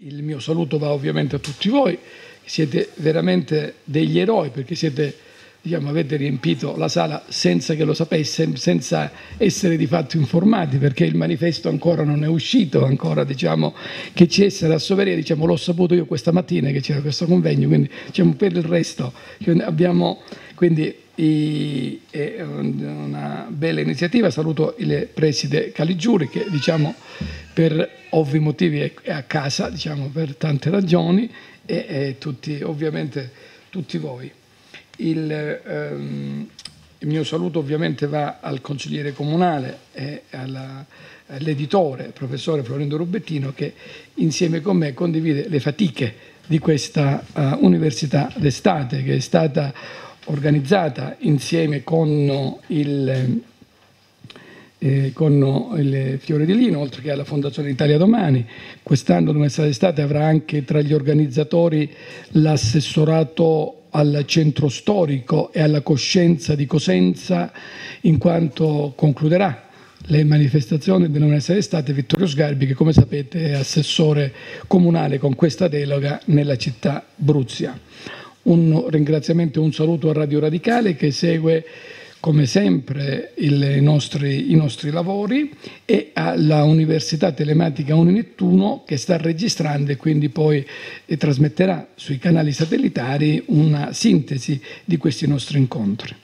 Il mio saluto va ovviamente a tutti voi, siete veramente degli eroi perché siete, diciamo, avete riempito la sala senza che lo sapesse, senza essere di fatto informati, perché il manifesto ancora non è uscito, ancora diciamo che ci essere a Soveria, diciamo, l'ho saputo io questa mattina che c'era questo convegno, quindi diciamo, per il resto abbiamo quindi... È una bella iniziativa. Saluto il preside Caligiuri che, diciamo, per ovvi motivi è a casa, diciamo, per tante ragioni, e tutti, ovviamente tutti voi. Il mio saluto ovviamente va al consigliere comunale e all'editore, professore Florindo Rubbettino, che insieme con me condivide le fatiche di questa università d'estate, che è stata organizzata insieme con il Fiore di Lino, oltre che alla Fondazione Italia Domani. Quest'anno l'Università d'Estate avrà anche tra gli organizzatori l'assessorato al centro storico e alla coscienza di Cosenza, in quanto concluderà le manifestazioni dell'Università d'Estate Vittorio Sgarbi, che come sapete è assessore comunale con questa delega nella città Bruzia. Un ringraziamento e un saluto a Radio Radicale che segue come sempre i nostri lavori, e alla Università Telematica Uninettuno che sta registrando e quindi poi trasmetterà sui canali satellitari una sintesi di questi nostri incontri.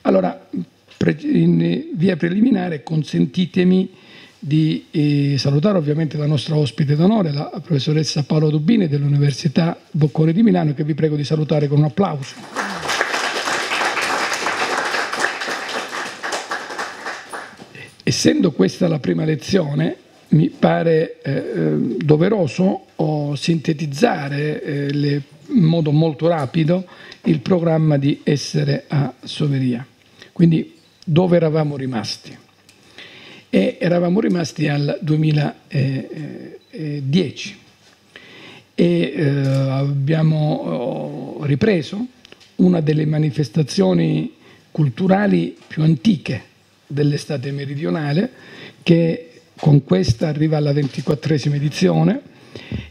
Allora, in via preliminare consentitemi di salutare ovviamente la nostra ospite d'onore, la professoressa Paola Dubini dell'Università Bocconi di Milano, che vi prego di salutare con un applauso. Essendo questa la prima lezione, mi pare doveroso sintetizzare in modo molto rapido il programma di Essere a Soveria. Quindi, dove eravamo rimasti? E eravamo rimasti al 2010 e abbiamo ripreso una delle manifestazioni culturali più antiche dell'estate meridionale, che con questa arriva alla 24ª edizione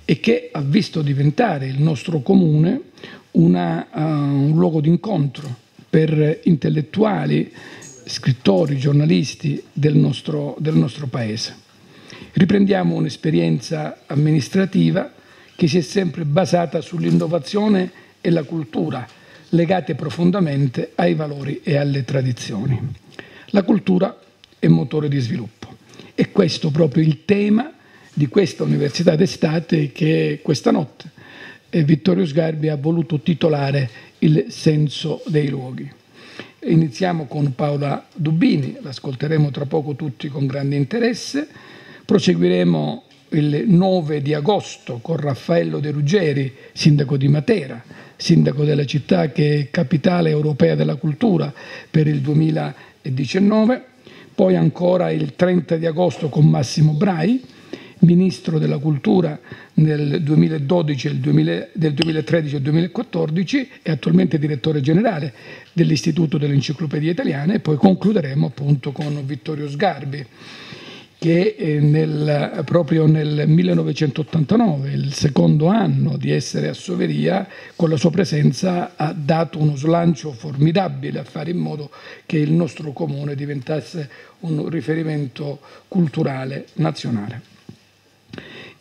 e che ha visto diventare il nostro comune un luogo d'incontro per intellettuali, scrittori, giornalisti del nostro paese. Riprendiamo un'esperienza amministrativa che si è sempre basata sull'innovazione e la cultura, legate profondamente ai valori e alle tradizioni. La cultura è motore di sviluppo, e questo è proprio il tema di questa Università d'Estate che questa notte Vittorio Sgarbi ha voluto titolare Il senso dei luoghi. Iniziamo con Paola Dubini, l'ascolteremo tra poco tutti con grande interesse, proseguiremo il 9 di agosto con Raffaello De Ruggeri, sindaco di Matera, sindaco della città che è capitale europea della cultura per il 2019, poi ancora il 30 di agosto con Massimo Brai, ministro della cultura nel 2012, del 2013 e del 2014, e attualmente direttore generale dell'Istituto dell'Enciclopedia Italiana, e poi concluderemo appunto con Vittorio Sgarbi, che proprio nel 1989, il secondo anno di Essere a Soveria, con la sua presenza ha dato uno slancio formidabile a fare in modo che il nostro comune diventasse un riferimento culturale nazionale.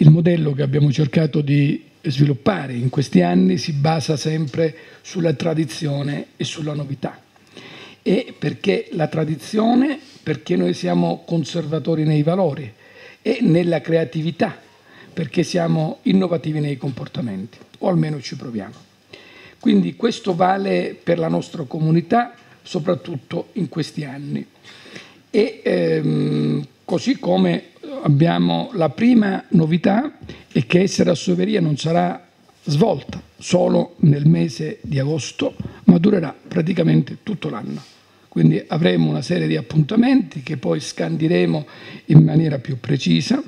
Il modello che abbiamo cercato di sviluppare in questi anni si basa sempre sulla tradizione e sulla novità. E perché la tradizione? Perché noi siamo conservatori nei valori e nella creatività, perché siamo innovativi nei comportamenti, o almeno ci proviamo. Quindi questo vale per la nostra comunità, soprattutto in questi anni. Così come abbiamo la prima novità, è che Essere a Soveria non sarà svolta solo nel mese di agosto, ma durerà praticamente tutto l'anno. Quindi avremo una serie di appuntamenti che poi scandiremo in maniera più precisa.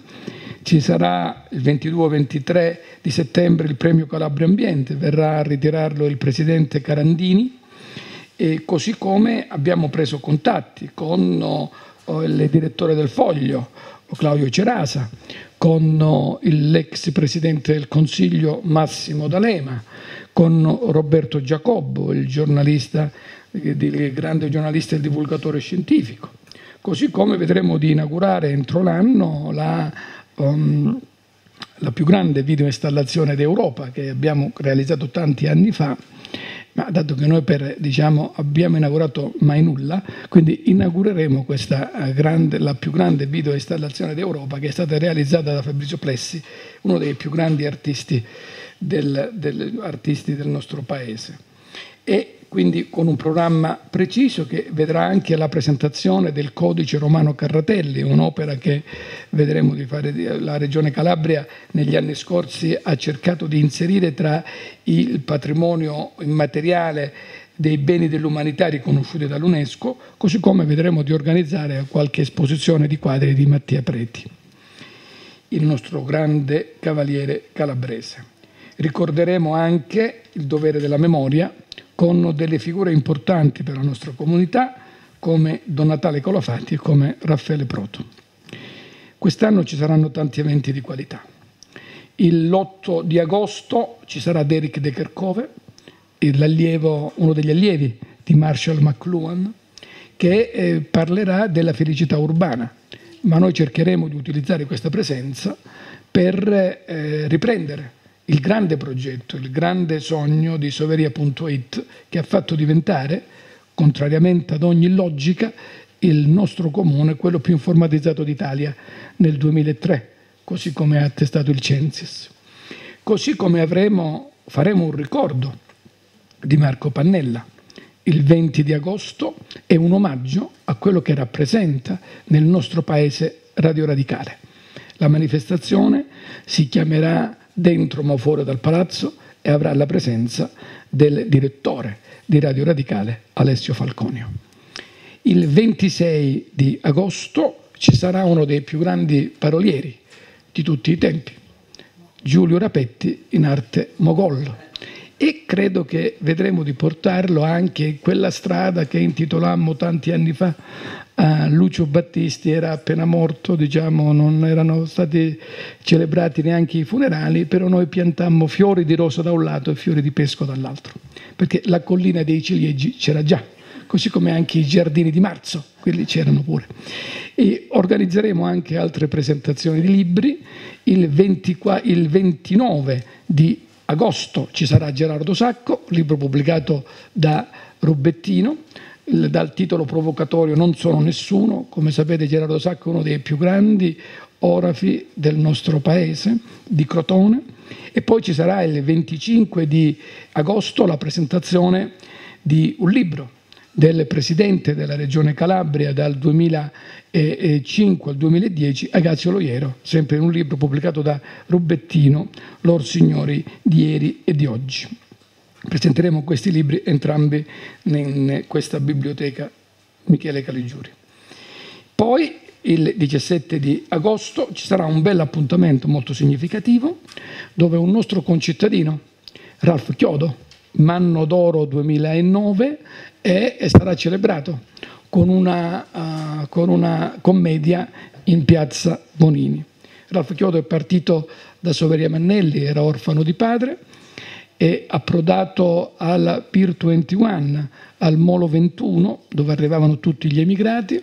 Ci sarà il 22-23 di settembre il premio Calabria Ambiente, verrà a ritirarlo il presidente Carandini, e così come abbiamo preso contatti con il direttore del Foglio Claudio Cerasa, con l'ex presidente del Consiglio Massimo D'Alema, con Roberto Giacobbo, il giornalista, il grande giornalista e divulgatore scientifico. Così come vedremo di inaugurare entro l'anno la più grande videoinstallazione d'Europa, che abbiamo realizzato tanti anni fa, ma dato che noi abbiamo inaugurato mai nulla, quindi inaugureremo questa la più grande videoinstallazione d'Europa, che è stata realizzata da Fabrizio Plessi, uno dei più grandi artisti artisti del nostro paese. E quindi con un programma preciso che vedrà anche la presentazione del Codice Romano Carratelli, un'opera che vedremo di fare. La Regione Calabria negli anni scorsi ha cercato di inserire tra il patrimonio immateriale dei beni dell'umanità riconosciuti dall'UNESCO, così come vedremo di organizzare qualche esposizione di quadri di Mattia Preti, il nostro grande cavaliere calabrese. Ricorderemo anche il dovere della memoria, con delle figure importanti per la nostra comunità come Don Natale Colofati e come Raffaele Proto. Quest'anno ci saranno tanti eventi di qualità. L'8 di agosto ci sarà Derrick de Kerckhove, uno degli allievi di Marshall McLuhan, che parlerà della felicità urbana, ma noi cercheremo di utilizzare questa presenza per riprendere il grande progetto, il grande sogno di Soveria.it, che ha fatto diventare, contrariamente ad ogni logica, il nostro comune quello più informatizzato d'Italia nel 2003, così come ha attestato il Censis. Così come faremo un ricordo di Marco Pannella. Il 20 di agosto è un omaggio a quello che rappresenta nel nostro paese Radio Radicale. La manifestazione si chiamerà Dentro ma fuori dal palazzo e avrà la presenza del direttore di Radio Radicale Alessio Falconio. Il 26 di agosto ci sarà uno dei più grandi parolieri di tutti i tempi, Giulio Rapetti in arte Mogol, e credo che vedremo di portarlo anche in quella strada che intitolammo tanti anni fa a Lucio Battisti. Era appena morto, non erano stati celebrati neanche i funerali, però noi piantammo fiori di rosa da un lato e fiori di pesco dall'altro, perché la collina dei ciliegi c'era già, così come anche i giardini di marzo, quelli c'erano pure. E organizzeremo anche altre presentazioni di libri. Il 29 di agosto ci sarà Gerardo Sacco, libro pubblicato da Rubbettino, dal titolo provocatorio Non sono nessuno. Come sapete, Gerardo Sacco è uno dei più grandi orafi del nostro paese, di Crotone. E poi ci sarà il 25 di agosto la presentazione di un libro del presidente della Regione Calabria dal 2005 al 2010, Agazio Loiero, sempre in un libro pubblicato da Rubbettino, Lor Signori di ieri e di oggi. Presenteremo questi libri entrambi in questa biblioteca Michele Caligiuri. Poi il 17 di agosto ci sarà un bel appuntamento molto significativo, dove un nostro concittadino, Ralph Chiodo, Manno d'Oro 2009, e sarà celebrato con una commedia in piazza Bonini. Ralph Chiodo è partito da Soveria Mannelli, era orfano di padre, è approdato alla Pier 21, al Molo 21, dove arrivavano tutti gli emigrati,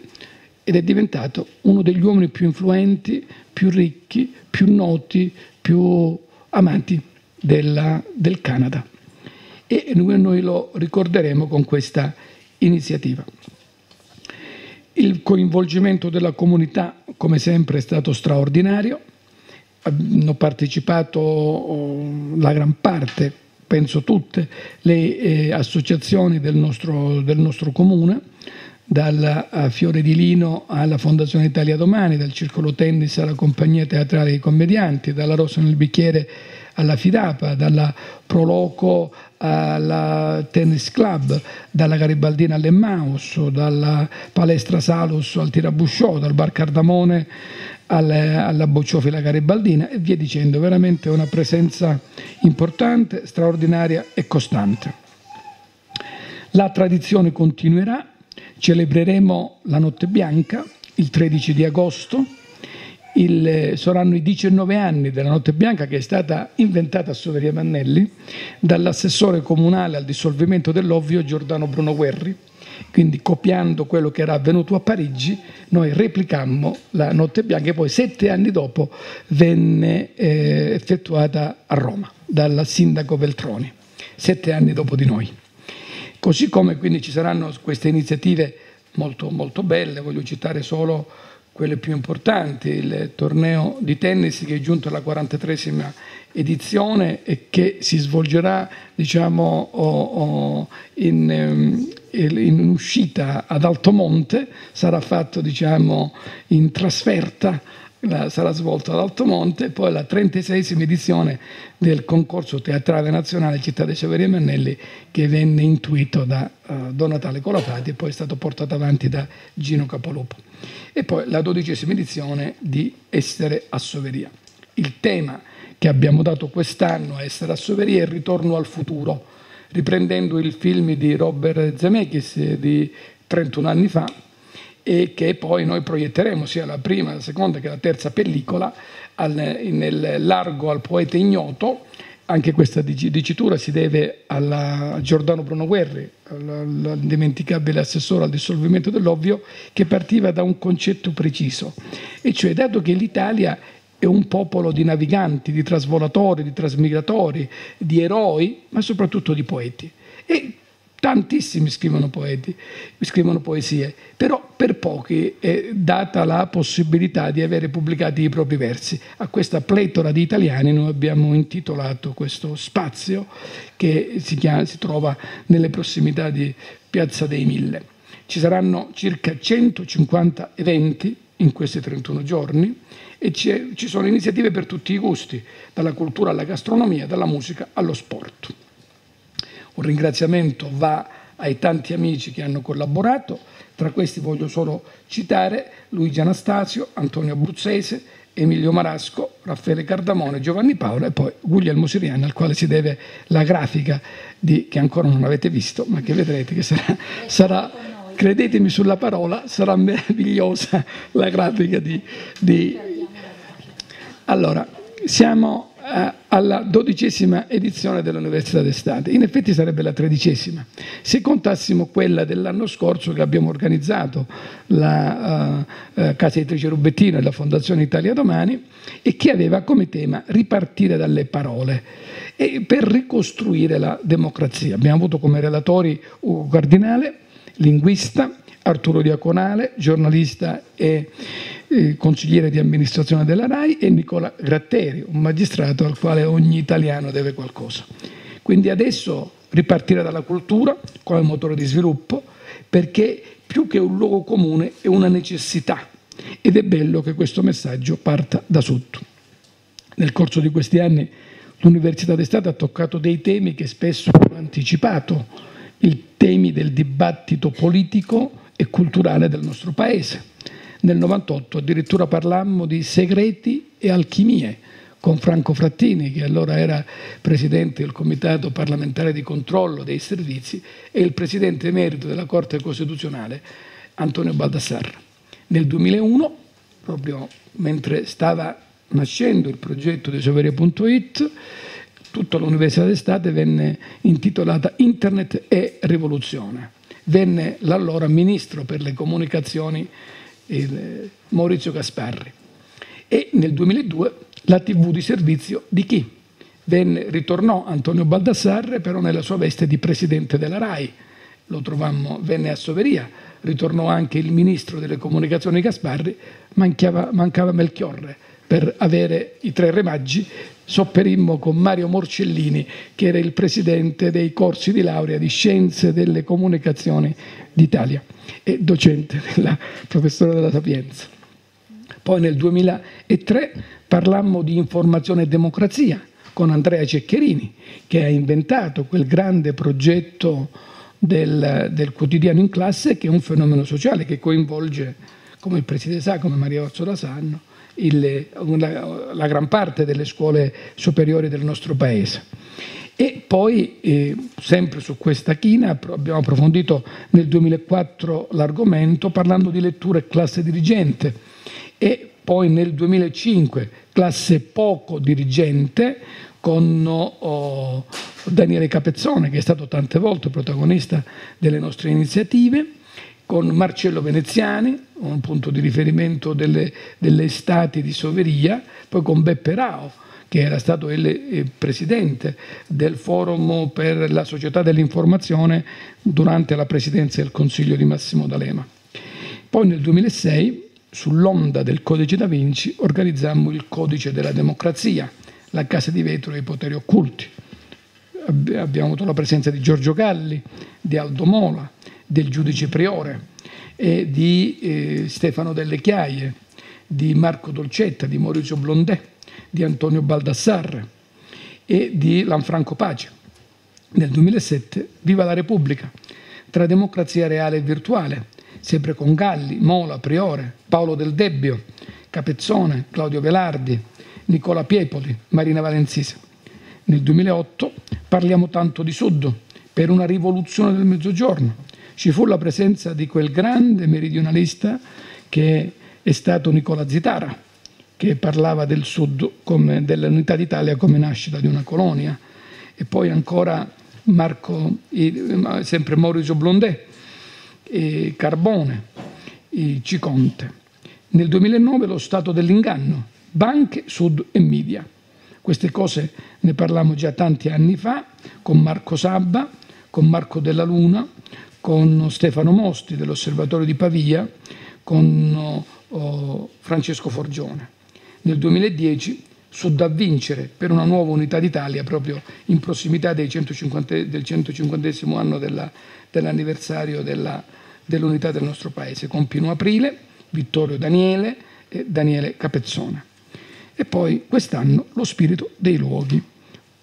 ed è diventato uno degli uomini più influenti, più ricchi, più noti, più amati del Canada. E noi lo ricorderemo con questa iniziativa. Il coinvolgimento della comunità, come sempre, è stato straordinario. Hanno partecipato la gran parte, penso tutte, le associazioni del nostro comune, dalla Fiore di Lino alla Fondazione Italia Domani, dal Circolo Tennis alla Compagnia Teatrale dei Commedianti, dalla Rosa nel Bicchiere alla Fidapa, dalla Proloco alla Tennis Club, dalla Garibaldina all'Emmaus, dalla Palestra Salus al Tirabusciò, dal Bar Cardamone alla Bocciofila Garibaldina, e via dicendo. Veramente una presenza importante, straordinaria e costante. La tradizione continuerà. Celebreremo la Notte Bianca il 13 di agosto, saranno i 19 anni della Notte Bianca, che è stata inventata a Soveria Mannelli dall'assessore comunale al dissolvimento dell'Ovvio Giordano Bruno Guerri. Quindi, copiando quello che era avvenuto a Parigi, noi replicammo la Notte Bianca e poi 7 anni dopo venne effettuata a Roma dal sindaco Veltroni, 7 anni dopo di noi. Così come quindi ci saranno queste iniziative molto, molto belle, voglio citare solo quelle più importanti: il torneo di tennis che è giunto alla 43esima edizione e che si svolgerà, diciamo, in uscita ad Altomonte, sarà fatto, diciamo, in trasferta, sarà svolto ad Altomonte. Poi la 36esima edizione del concorso teatrale nazionale Città di Soveria Mannelli, che venne intuito da Don Natale Colofati e poi è stato portato avanti da Gino Capolupo. E poi la 12esima edizione di Essere a Soveria. Il tema che abbiamo dato quest'anno a Essere a Soveria è il ritorno al futuro, riprendendo il film di Robert Zemeckis di 31 anni fa, e che poi noi proietteremo sia la prima, la seconda che la terza pellicola nel largo al poeta ignoto. Anche questa dicitura si deve a Giordano Bruno Guerri, l'indimenticabile assessore al dissolvimento dell'Ovvio, che partiva da un concetto preciso, e cioè, dato che l'Italia è un popolo di naviganti, di trasvolatori, di trasmigratori, di eroi, ma soprattutto di poeti. E tantissimi scrivono poesie, però per pochi è data la possibilità di avere pubblicati i propri versi. A questa pletora di italiani noi abbiamo intitolato questo spazio, che si trova nelle prossimità di Piazza dei Mille. Ci saranno circa 150 eventi in questi 31 giorni e ci sono iniziative per tutti i gusti, dalla cultura alla gastronomia, dalla musica allo sport. Un ringraziamento va ai tanti amici che hanno collaborato. Tra questi voglio solo citare Luigi Anastasio, Antonio Abruzzese, Emilio Marasco, Raffaele Cardamone, Giovanni Paolo e poi Guglielmo Sirianni, al quale si deve la grafica che ancora non avete visto, ma che vedrete che sarà, credetemi sulla parola, sarà meravigliosa la grafica di... Allora, siamo alla 12esima edizione dell'Università d'Estate. In effetti sarebbe la 13esima se contassimo quella dell'anno scorso che abbiamo organizzato la casa editrice Rubbettino e la Fondazione Italia Domani, e che aveva come tema ripartire dalle parole e per ricostruire la democrazia. Abbiamo avuto come relatori Ugo Cardinale, linguista, Arturo Diaconale, giornalista e consigliere di amministrazione della RAI, e Nicola Gratteri, un magistrato al quale ogni italiano deve qualcosa. Quindi adesso ripartire dalla cultura come motore di sviluppo, perché più che un luogo comune è una necessità, ed è bello che questo messaggio parta da sotto. Nel corso di questi anni l'Università d'Estate ha toccato dei temi che spesso ho anticipato, i temi del dibattito politico e culturale del nostro paese. Nel 1998 addirittura parlammo di segreti e alchimie con Franco Frattini, che allora era presidente del Comitato parlamentare di controllo dei servizi, e il presidente emerito della Corte Costituzionale Antonio Baldassarre. Nel 2001, proprio mentre stava nascendo il progetto di Soveria.it, tutta l'Università d'Estate venne intitolata Internet e rivoluzione. Venne l'allora ministro per le comunicazioni Maurizio Gasparri, e nel 2002 la TV di servizio di chi? Ritornò Antonio Baldassarre, però nella sua veste di presidente della RAI. Lo trovammo, venne a Soveria, ritornò anche il ministro delle comunicazioni Gasparri, mancava Melchiorre. Per avere i tre re maggi sopperimmo con Mario Morcellini, che era il presidente dei corsi di laurea di Scienze delle Comunicazioni d'Italia e docente della professore della Sapienza. Poi nel 2003 parlammo di informazione e democrazia con Andrea Ceccherini, che ha inventato quel grande progetto del quotidiano in classe, che è un fenomeno sociale che coinvolge, come il presidente sa, come Maria Orsola sanno, la gran parte delle scuole superiori del nostro paese. E poi, sempre su questa china, abbiamo approfondito nel 2004 l'argomento parlando di lettura e classe dirigente, e poi nel 2005 classe poco dirigente con Daniele Capezzone, che è stato tante volte protagonista delle nostre iniziative, con Marcello Veneziani, un punto di riferimento delle estati di Soveria, poi con Beppe Rao, che era stato il presidente del forum per la società dell'informazione durante la presidenza del Consiglio di Massimo D'Alema. Poi nel 2006, sull'onda del Codice da Vinci, organizzammo il Codice della Democrazia, la Casa di Vetro dei Poteri Occulti. Abbiamo avuto la presenza di Giorgio Galli, di Aldo Mola, del giudice Priore, e di Stefano Delle Chiaie, di Marco Dolcetta, di Maurizio Blondet, di Antonio Baldassarre e di Lanfranco Pace. Nel 2007 Viva la Repubblica, tra democrazia reale e virtuale, sempre con Galli, Mola, Priore, Paolo Del Debbio, Capezzone, Claudio Velardi, Nicola Piepoli, Marina Valenzise. Nel 2008 Parliamo tanto di Sud, per una rivoluzione del Mezzogiorno. Ci fu la presenza di quel grande meridionalista che è stato Nicola Zitara, che parlava del Sud come dell'unità d'Italia come nascita di una colonia, e poi ancora sempre Maurizio Blondet, Carbone, Ciconte. Nel 2009 lo stato dell'inganno, banche, Sud e media. Queste cose ne parlammo già tanti anni fa con Marco Sabba, con Marco Della Luna, con Stefano Mosti dell'Osservatorio di Pavia, con Francesco Forgione. Nel 2010 Sud a vincere, per una nuova unità d'Italia, proprio in prossimità del 150esimo anno dell'anniversario dell'unità del nostro Paese, con Pino Aprile, Vittorio Daniele e Daniele Capezzone. E poi quest'anno lo spirito dei luoghi,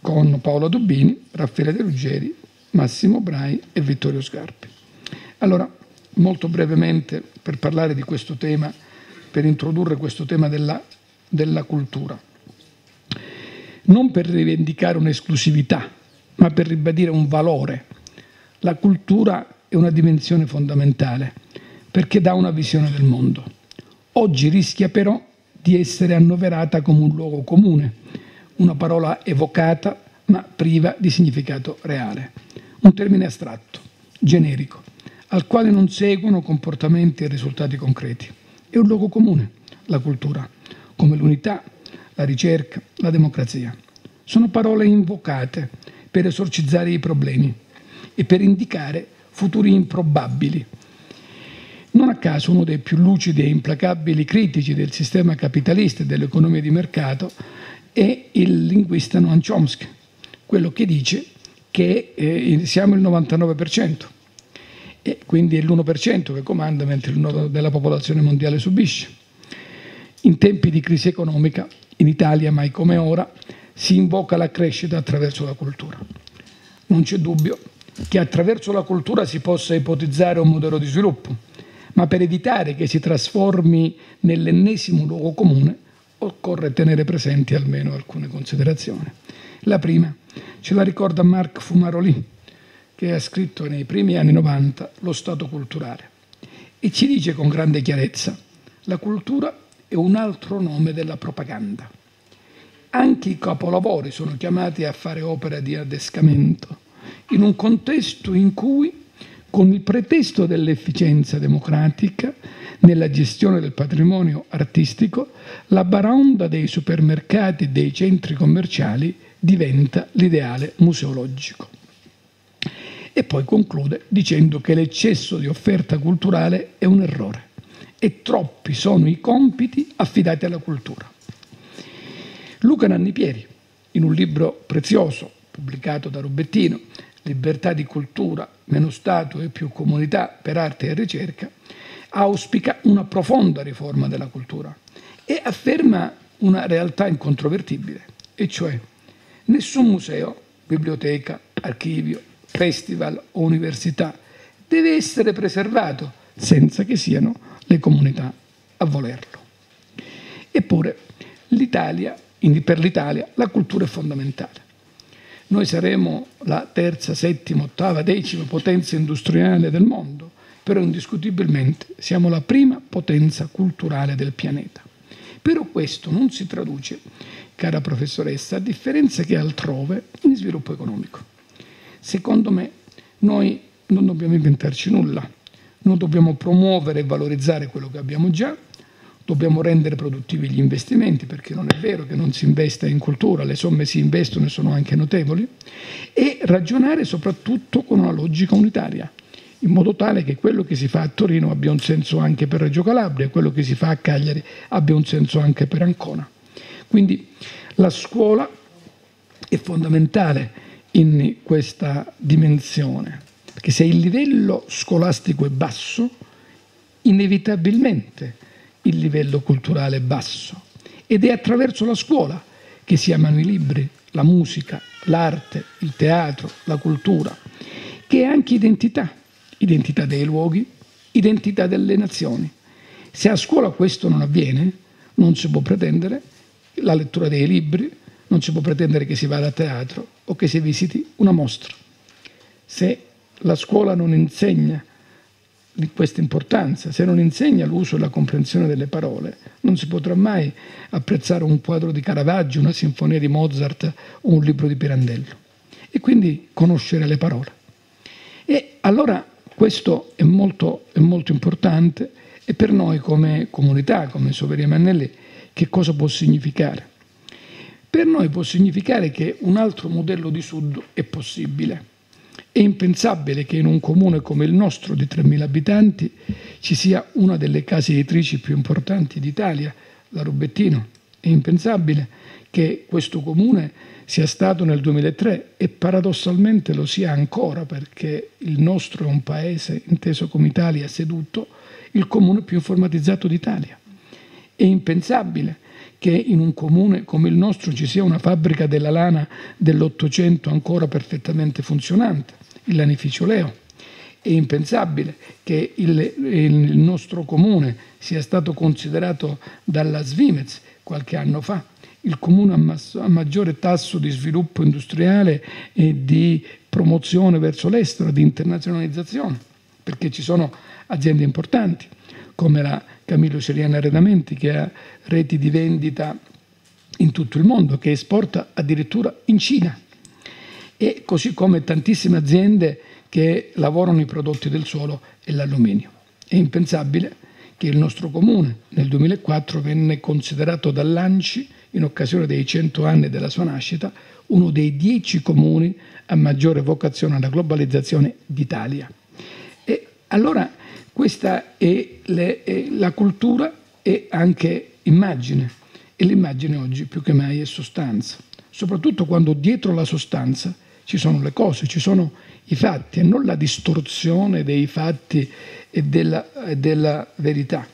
con Paola Dubini, Raffaele De Ruggeri, Massimo Brai e Vittorio Sgarbi. Allora, molto brevemente, per parlare di questo tema, per introdurre questo tema della cultura, non per rivendicare un'esclusività, ma per ribadire un valore. La cultura è una dimensione fondamentale, perché dà una visione del mondo. Oggi rischia però di essere annoverata come un luogo comune, una parola evocata ma priva di significato reale, un termine astratto, generico, al quale non seguono comportamenti e risultati concreti. È un luogo comune, la cultura, come l'unità, la ricerca, la democrazia. Sono parole invocate per esorcizzare i problemi e per indicare futuri improbabili. Non a caso uno dei più lucidi e implacabili critici del sistema capitalista e dell'economia di mercato è il linguista Noam Chomsky, quello che dice che siamo il 99%, e quindi è l'1% che comanda mentre il 9% della popolazione mondiale subisce. In tempi di crisi economica, in Italia mai come ora, si invoca la crescita attraverso la cultura. Non c'è dubbio che attraverso la cultura si possa ipotizzare un modello di sviluppo, ma per evitare che si trasformi nell'ennesimo luogo comune occorre tenere presenti almeno alcune considerazioni. La prima ce la ricorda Marc Fumaroli, che ha scritto nei primi anni 90 Lo Stato culturale, e ci dice con grande chiarezza: la cultura è un altro nome della propaganda. Anche i capolavori sono chiamati a fare opera di adescamento, in un contesto in cui, con il pretesto dell'efficienza democratica nella gestione del patrimonio artistico, la baronda dei supermercati e dei centri commerciali diventa l'ideale museologico. E poi conclude dicendo che l'eccesso di offerta culturale è un errore e troppi sono i compiti affidati alla cultura. Luca Nannipieri, in un libro prezioso pubblicato da Rubbettino, Libertà di cultura, meno Stato e più comunità per arte e ricerca, auspica una profonda riforma della cultura e afferma una realtà incontrovertibile, e cioè: nessun museo, biblioteca, archivio, festival o università deve essere preservato senza che siano le comunità a volerlo. Eppure per l'Italia la cultura è fondamentale. Noi saremo la terza, settima, ottava, decima potenza industriale del mondo, però indiscutibilmente siamo la prima potenza culturale del pianeta. Però questo non si traduce, cara professoressa, a differenza che altrove, in sviluppo economico. Secondo me noi non dobbiamo inventarci nulla, noi dobbiamo promuovere e valorizzare quello che abbiamo già, dobbiamo rendere produttivi gli investimenti, perché non è vero che non si investa in cultura, le somme si investono e sono anche notevoli, e ragionare soprattutto con una logica unitaria, in modo tale che quello che si fa a Torino abbia un senso anche per Reggio Calabria, quello che si fa a Cagliari abbia un senso anche per Ancona. Quindi la scuola è fondamentale in questa dimensione, perché se il livello scolastico è basso, inevitabilmente il livello culturale è basso, ed è attraverso la scuola che si amano i libri, la musica, l'arte, il teatro, la cultura, che è anche identità, identità dei luoghi, identità delle nazioni. Se a scuola questo non avviene, non si può pretendere la lettura dei libri, non si può pretendere che si vada a teatro o che si visiti una mostra. Se la scuola non insegna di questa importanza, se non insegna l'uso e la comprensione delle parole, non si potrà mai apprezzare un quadro di Caravaggio, una sinfonia di Mozart o un libro di Pirandello. E quindi conoscere le parole. E allora questo è molto importante, e per noi come comunità, come Soveria Mannelli, che cosa può significare? Per noi può significare che un altro modello di Sud è possibile. È impensabile che in un comune come il nostro di 3.000 abitanti ci sia una delle case editrici più importanti d'Italia, la Rubbettino. È impensabile che questo comune sia stato nel 2003 e paradossalmente lo sia ancora, perché il nostro è un paese, inteso come Italia seduto, il comune più informatizzato d'Italia. È impensabile che in un comune come il nostro ci sia una fabbrica della lana dell'Ottocento ancora perfettamente funzionante, il Lanificio Leo. È impensabile che il nostro comune sia stato considerato dalla Svimez qualche anno fa il comune a maggiore tasso di sviluppo industriale e di promozione verso l'estero, di internazionalizzazione, perché ci sono aziende importanti come la Camillo Sirianni Arredamenti, che ha reti di vendita in tutto il mondo, che esporta addirittura in Cina, e così come tantissime aziende che lavorano i prodotti del suolo e l'alluminio. È impensabile che il nostro comune nel 2004 venne considerato dall'ANCI, in occasione dei 100 anni della sua nascita, uno dei 10 comuni a maggiore vocazione alla globalizzazione d'Italia. E allora questa è la cultura e anche immagine, e l'immagine oggi più che mai è sostanza, soprattutto quando dietro la sostanza ci sono le cose, ci sono i fatti e non la distorsione dei fatti e della verità,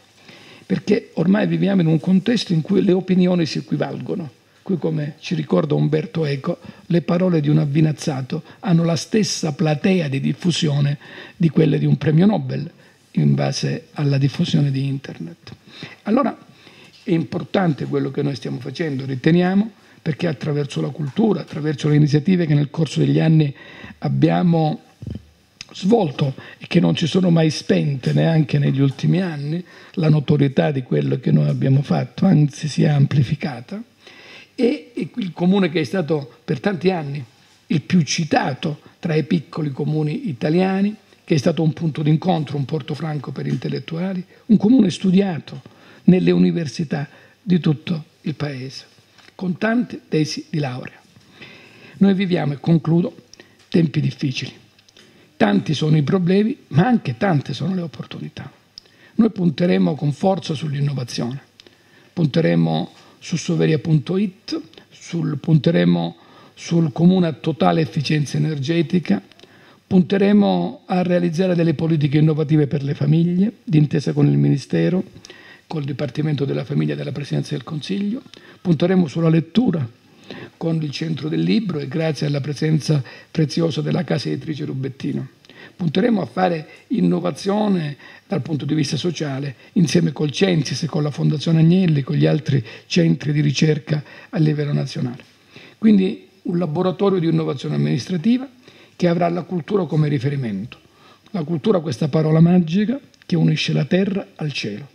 perché ormai viviamo in un contesto in cui le opinioni si equivalgono, qui, come ci ricorda Umberto Eco, le parole di un avvinazzato hanno la stessa platea di diffusione di quelle di un premio Nobel in base alla diffusione di internet. Allora è importante quello che noi stiamo facendo, riteniamo, perché attraverso la cultura, attraverso le iniziative che nel corso degli anni abbiamo svolto e che non si sono mai spente neanche negli ultimi anni, la notorietà di quello che noi abbiamo fatto, anzi si è amplificata, e il comune che è stato per tanti anni il più citato tra i piccoli comuni italiani, che è stato un punto d'incontro, un portofranco per intellettuali, un comune studiato nelle università di tutto il paese, con tante tesi di laurea. Noi viviamo, e concludo, tempi difficili. Tanti sono i problemi, ma anche tante sono le opportunità. Noi punteremo con forza sull'innovazione, punteremo su Soveria.it, punteremo sul comune a totale efficienza energetica, punteremo a realizzare delle politiche innovative per le famiglie, d'intesa con il Ministero, col Dipartimento della Famiglia della Presidenza del Consiglio, punteremo sulla lettura con il Centro del Libro e grazie alla presenza preziosa della casa editrice Rubbettino. Punteremo a fare innovazione dal punto di vista sociale insieme col Censis, con la Fondazione Agnelli, con gli altri centri di ricerca a livello nazionale. Quindi un laboratorio di innovazione amministrativa che avrà la cultura come riferimento. La cultura, questa parola magica che unisce la terra al cielo.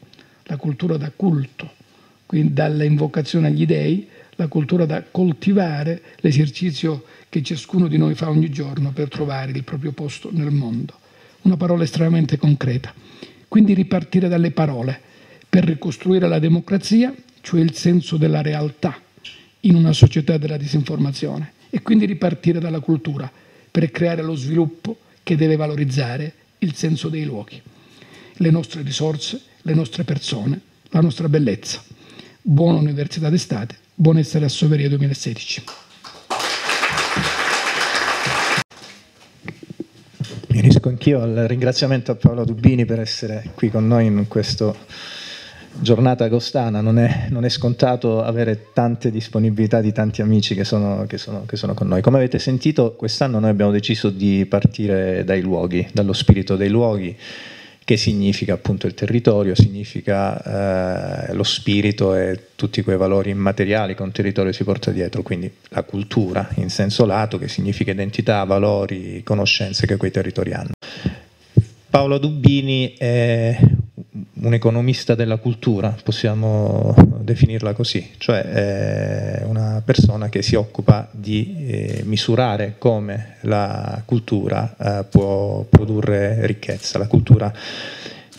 La cultura da culto, quindi dalla invocazione agli dèi, la cultura da coltivare, l'esercizio che ciascuno di noi fa ogni giorno per trovare il proprio posto nel mondo. Una parola estremamente concreta. Quindi ripartire dalle parole per ricostruire la democrazia, cioè il senso della realtà in una società della disinformazione, e quindi ripartire dalla cultura per creare lo sviluppo che deve valorizzare il senso dei luoghi, le nostre risorse, le nostre persone, la nostra bellezza. Buona Università d'estate, buon essere a Soveria 2016. Mi unisco anch'io al ringraziamento a Paola Dubini per essere qui con noi in questa giornata agostana. Non è scontato avere tante disponibilità di tanti amici che sono con noi. Come avete sentito, quest'anno noi abbiamo deciso di partire dai luoghi, dallo spirito dei luoghi, che significa appunto il territorio, significa lo spirito e tutti quei valori immateriali che un territorio si porta dietro, quindi la cultura in senso lato, che significa identità, valori, conoscenze che quei territori hanno. Paola Dubini è un economista della cultura, possiamo definirla così, cioè è una persona che si occupa di misurare come la cultura può produrre ricchezza, la cultura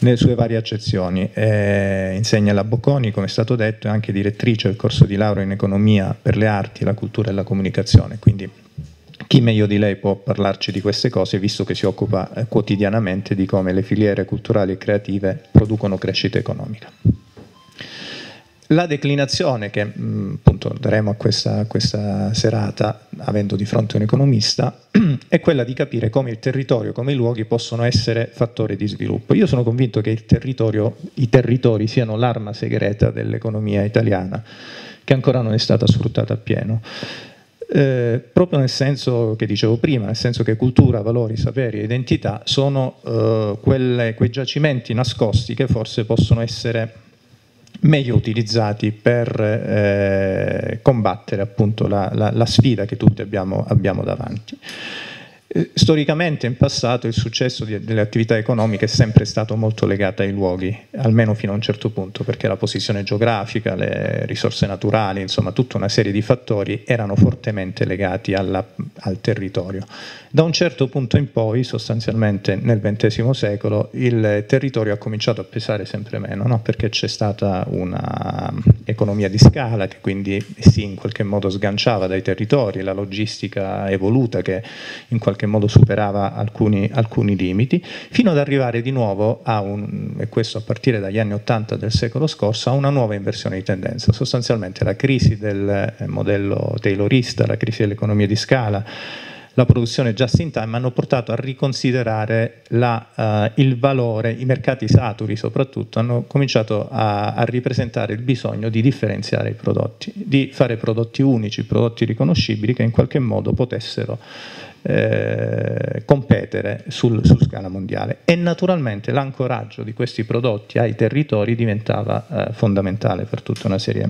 nelle sue varie accezioni. Insegna alla Bocconi, come è stato detto, è anche direttrice del corso di laurea in economia per le arti, la cultura e la comunicazione, quindi chi meglio di lei può parlarci di queste cose, visto che si occupa quotidianamente di come le filiere culturali e creative producono crescita economica. La declinazione che appunto daremo a questa serata, avendo di fronte un economista, è quella di capire come il territorio, come i luoghi possono essere fattori di sviluppo. Io sono convinto che i territori siano l'arma segreta dell'economia italiana, che ancora non è stata sfruttata appieno. Proprio nel senso che dicevo prima, nel senso che cultura, valori, saperi e identità sono quei giacimenti nascosti che forse possono essere meglio utilizzati per combattere appunto la sfida che tutti abbiamo davanti. Storicamente, in passato, il successo delle attività economiche è sempre stato molto legato ai luoghi, almeno fino a un certo punto, perché la posizione geografica, le risorse naturali, insomma tutta una serie di fattori erano fortemente legati al territorio. Da un certo punto in poi, sostanzialmente nel XX secolo, il territorio ha cominciato a pesare sempre meno, no? Perché c'è stata un'economia di scala che quindi si in qualche modo sganciava dai territori, la logistica evoluta che in qualche modo superava alcuni limiti, fino ad arrivare di nuovo e questo a partire dagli anni 80 del secolo scorso, a una nuova inversione di tendenza. Sostanzialmente la crisi del modello taylorista, la crisi dell'economia di scala, la produzione just in time hanno portato a riconsiderare il valore, i mercati saturi soprattutto, hanno cominciato a ripresentare il bisogno di differenziare i prodotti, di fare prodotti unici, prodotti riconoscibili che in qualche modo potessero competere su scala mondiale, e naturalmente l'ancoraggio di questi prodotti ai territori diventava fondamentale per tutta una serie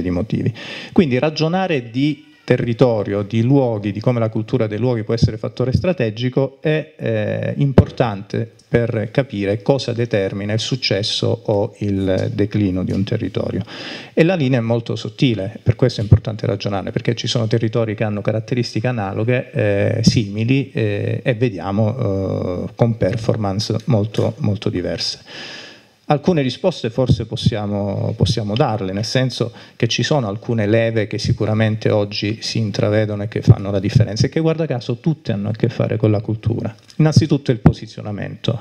di motivi. Quindi ragionare di territorio, di luoghi, di come la cultura dei luoghi può essere fattore strategico è importante per capire cosa determina il successo o il declino di un territorio. E la linea è molto sottile, per questo è importante ragionare, perché ci sono territori che hanno caratteristiche analoghe, simili, e vediamo con performance molto, molto diverse. Alcune risposte forse possiamo darle, nel senso che ci sono alcune leve che sicuramente oggi si intravedono e che fanno la differenza e che, guarda caso, tutte hanno a che fare con la cultura. Innanzitutto il posizionamento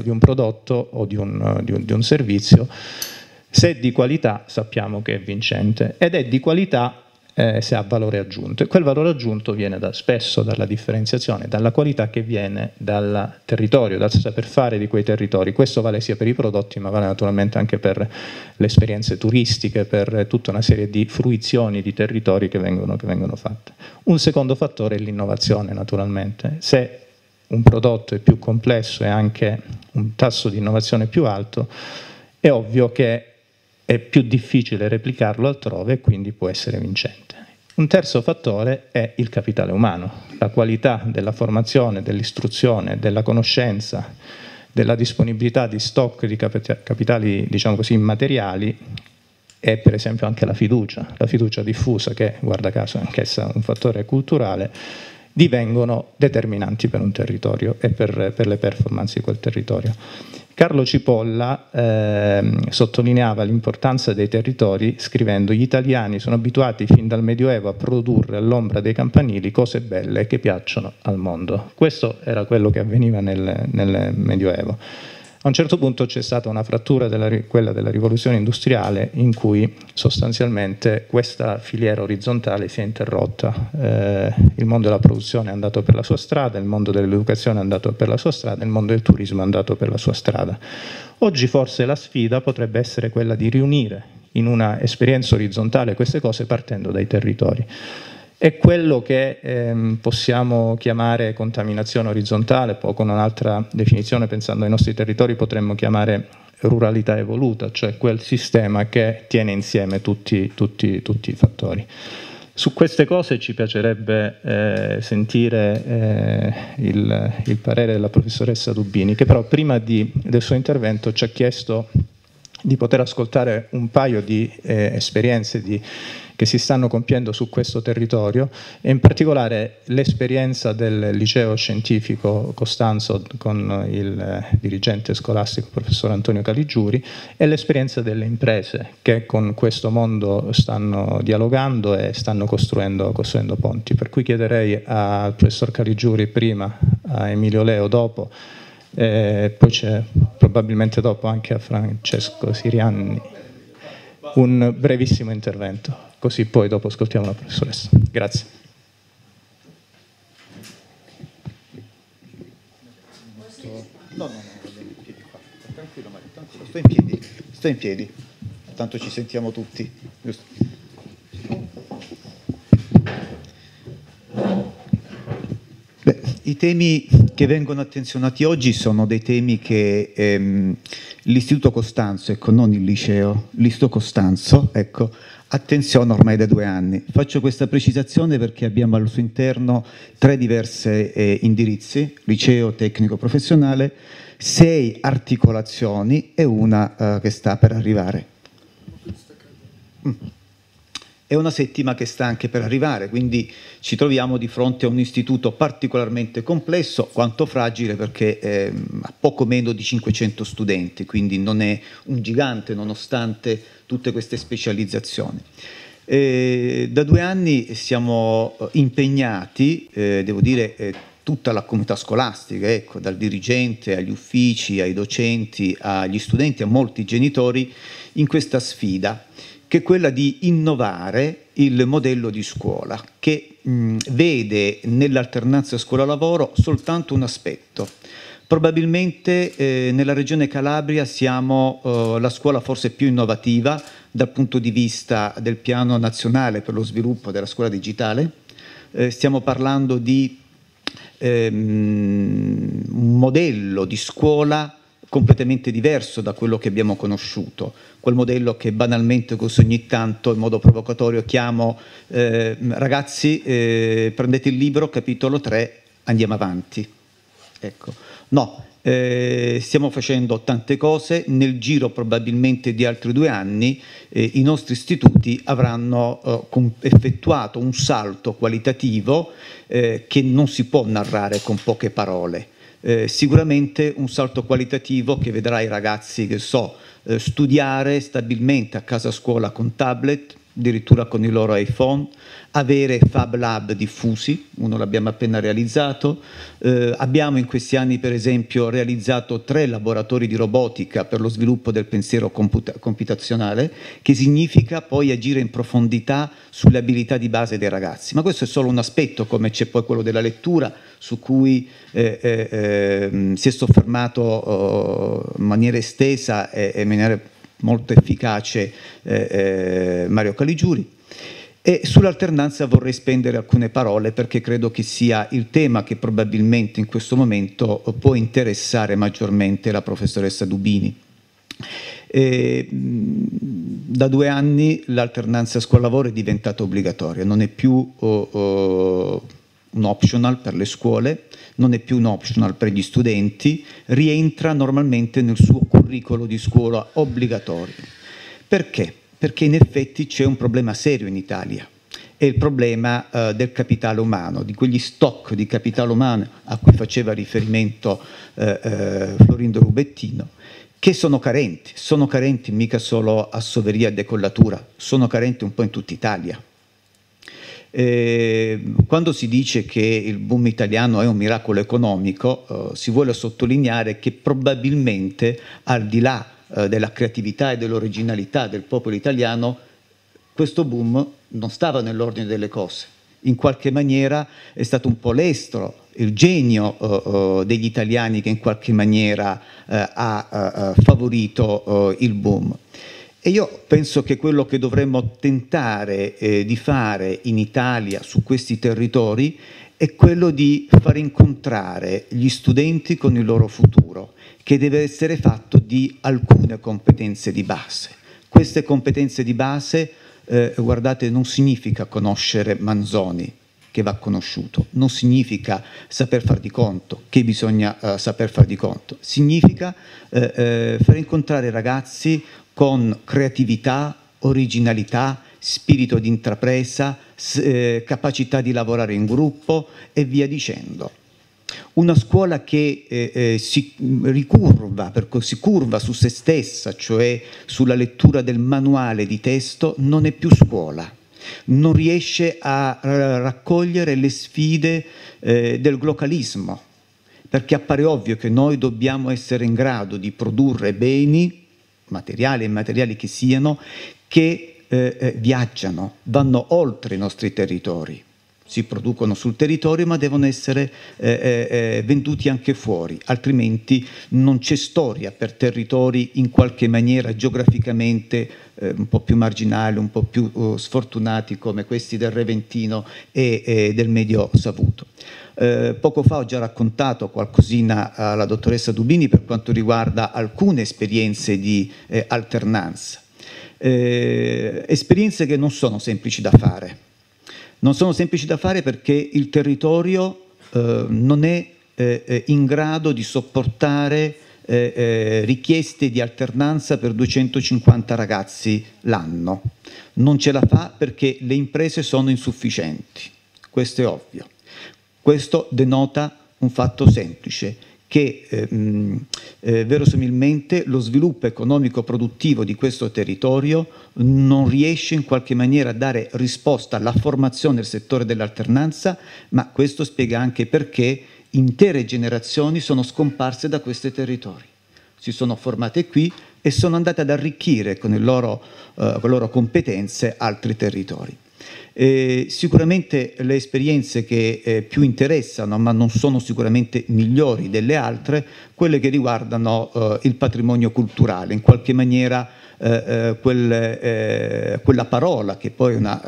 di un prodotto o di un servizio, se è di qualità sappiamo che è vincente, ed è di qualità se ha valore aggiunto, e quel valore aggiunto viene spesso dalla differenziazione, dalla qualità che viene dal territorio, dal saper fare di quei territori. Questo vale sia per i prodotti, ma vale naturalmente anche per le esperienze turistiche, per tutta una serie di fruizioni di territori che vengono fatte. Un secondo fattore è l'innovazione, naturalmente. Se un prodotto è più complesso e anche un tasso di innovazione più alto, è ovvio che è più difficile replicarlo altrove e quindi può essere vincente. Un terzo fattore è il capitale umano, la qualità della formazione, dell'istruzione, della conoscenza, della disponibilità di stock di capitali, diciamo così, immateriali è per esempio anche la fiducia diffusa, che guarda caso è anch'essa un fattore culturale, divengono determinanti per un territorio e per le performance di quel territorio. Carlo Cipolla sottolineava l'importanza dei territori scrivendo: gli italiani sono abituati fin dal Medioevo a produrre all'ombra dei campanili cose belle che piacciono al mondo. Questo era quello che avveniva nel Medioevo. A un certo punto c'è stata una frattura, quella della rivoluzione industriale, in cui sostanzialmente questa filiera orizzontale si è interrotta. Il mondo della produzione è andato per la sua strada, il mondo dell'educazione è andato per la sua strada, il mondo del turismo è andato per la sua strada. Oggi forse la sfida potrebbe essere quella di riunire in una esperienza orizzontale queste cose partendo dai territori. È quello che possiamo chiamare contaminazione orizzontale, poi con un'altra definizione, pensando ai nostri territori, potremmo chiamare ruralità evoluta, cioè quel sistema che tiene insieme tutti i fattori. Su queste cose ci piacerebbe sentire il parere della professoressa Dubini, che però prima del suo intervento ci ha chiesto di poter ascoltare un paio di esperienze che si stanno compiendo su questo territorio, e in particolare l'esperienza del liceo scientifico Costanzo con il dirigente scolastico professor Antonio Caligiuri, e l'esperienza delle imprese che con questo mondo stanno dialogando e stanno costruendo ponti. Per cui chiederei al professor Caligiuri prima, a Emilio Leo dopo, poi c'è probabilmente dopo anche a Francesco Sirianni, un brevissimo intervento. Così poi dopo ascoltiamo la professoressa. Grazie. No, tranquillo Mario, tranquillo. Sto in piedi, tanto ci sentiamo tutti. Giusto. Beh, i temi che vengono attenzionati oggi sono dei temi che l'Istituto Costanzo, ecco, non il liceo, l'Istituto Costanzo, ecco, attenzione ormai da 2 anni. Faccio questa precisazione perché abbiamo al suo interno 3 diversi indirizzi: liceo, tecnico, professionale, 6 articolazioni e una che sta per arrivare. E una settima che sta anche per arrivare, quindi ci troviamo di fronte a un istituto particolarmente complesso, quanto fragile, perché ha poco meno di 500 studenti, quindi non è un gigante nonostante tutte queste specializzazioni. Da 2 anni siamo impegnati, devo dire, tutta la comunità scolastica, ecco, dal dirigente agli uffici, ai docenti, agli studenti, a molti genitori, in questa sfida, che è quella di innovare il modello di scuola, che vede nell'alternanza scuola-lavoro soltanto un aspetto. Probabilmente nella regione Calabria siamo la scuola forse più innovativa dal punto di vista del piano nazionale per lo sviluppo della scuola digitale. Stiamo parlando di un modello di scuola completamente diverso da quello che abbiamo conosciuto, quel modello che banalmente, così ogni tanto in modo provocatorio chiamo ragazzi, prendete il libro, capitolo 3, andiamo avanti. Ecco. No, stiamo facendo tante cose, nel giro probabilmente di altri 2 anni i nostri istituti avranno effettuato un salto qualitativo che non si può narrare con poche parole. Sicuramente un salto qualitativo che vedrà i ragazzi, che so, studiare stabilmente a casa scuola con tablet, addirittura con i loro iPhone, avere Fab Lab diffusi, uno l'abbiamo appena realizzato, abbiamo in questi anni per esempio realizzato 3 laboratori di robotica per lo sviluppo del pensiero computazionale, che significa poi agire in profondità sulle abilità di base dei ragazzi, ma questo è solo un aspetto, come c'è poi quello della lettura, su cui si è soffermato in maniera estesa e in maniera molto efficace Mario Caligiuri. E sull'alternanza vorrei spendere alcune parole, perché credo che sia il tema che probabilmente in questo momento può interessare maggiormente la professoressa Dubini. Da 2 anni l'alternanza scuola-lavoro è diventata obbligatoria, non è più un optional per le scuole, non è più un optional per gli studenti, rientra normalmente nel suo curriculum di scuola obbligatorio. Perché? perché in effetti c'è un problema serio in Italia, è il problema del capitale umano, di quegli stock di capitale umano a cui faceva riferimento Florindo Rubbettino, che sono carenti mica solo a Soveria e Decollatura, sono carenti un po' in tutta Italia. Quando si dice che il boom italiano è un miracolo economico, si vuole sottolineare che probabilmente al di là della creatività e dell'originalità del popolo italiano, questo boom non stava nell'ordine delle cose. In qualche maniera è stato un po' l'estro, il genio degli italiani che in qualche maniera ha favorito il boom. E io penso che quello che dovremmo tentare di fare in Italia, su questi territori, è quello di far incontrare gli studenti con il loro futuro, che deve essere fatto di alcune competenze di base. Queste competenze di base, guardate, non significa conoscere Manzoni, che va conosciuto, non significa saper far di conto, che bisogna saper far di conto, significa far incontrare ragazzi con creatività, originalità, spirito di intrapresa, capacità di lavorare in gruppo e via dicendo. Una scuola che si curva su se stessa, cioè sulla lettura del manuale di testo, non è più scuola, non riesce a raccogliere le sfide del glocalismo, perché appare ovvio che noi dobbiamo essere in grado di produrre beni, materiali e immateriali che siano, che viaggiano, vanno oltre i nostri territori, si producono sul territorio ma devono essere venduti anche fuori, altrimenti non c'è storia per territori in qualche maniera geograficamente un po' più marginali, un po' più sfortunati come questi del Reventino e del Medio Savuto. Poco fa ho già raccontato qualcosina alla dottoressa Dubini per quanto riguarda alcune esperienze di alternanza, esperienze che non sono semplici da fare, non sono semplici da fare perché il territorio non è in grado di sopportare richieste di alternanza per 250 ragazzi l'anno, non ce la fa perché le imprese sono insufficienti, questo è ovvio. Questo denota un fatto semplice, che verosimilmente lo sviluppo economico-produttivo di questo territorio non riesce in qualche maniera a dare risposta alla formazione del settore dell'alternanza, ma questo spiega anche perché intere generazioni sono scomparse da questi territori, si sono formate qui e sono andate ad arricchire con le loro competenze altri territori. Sicuramente le esperienze che più interessano, ma non sono sicuramente migliori delle altre, quelle che riguardano il patrimonio culturale, in qualche maniera quella parola che poi è una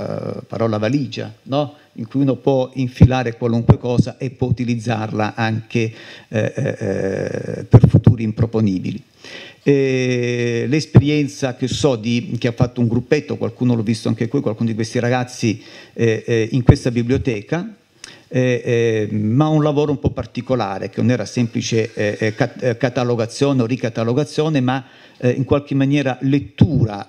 parola valigia, no? In cui uno può infilare qualunque cosa e può utilizzarla anche per futuri improponibili. L'esperienza che so che ha fatto un gruppetto, qualcuno l'ho visto anche qui, qualcuno di questi ragazzi in questa biblioteca, ma un lavoro un po' particolare che non era semplice catalogazione o ricatalogazione, ma in qualche maniera lettura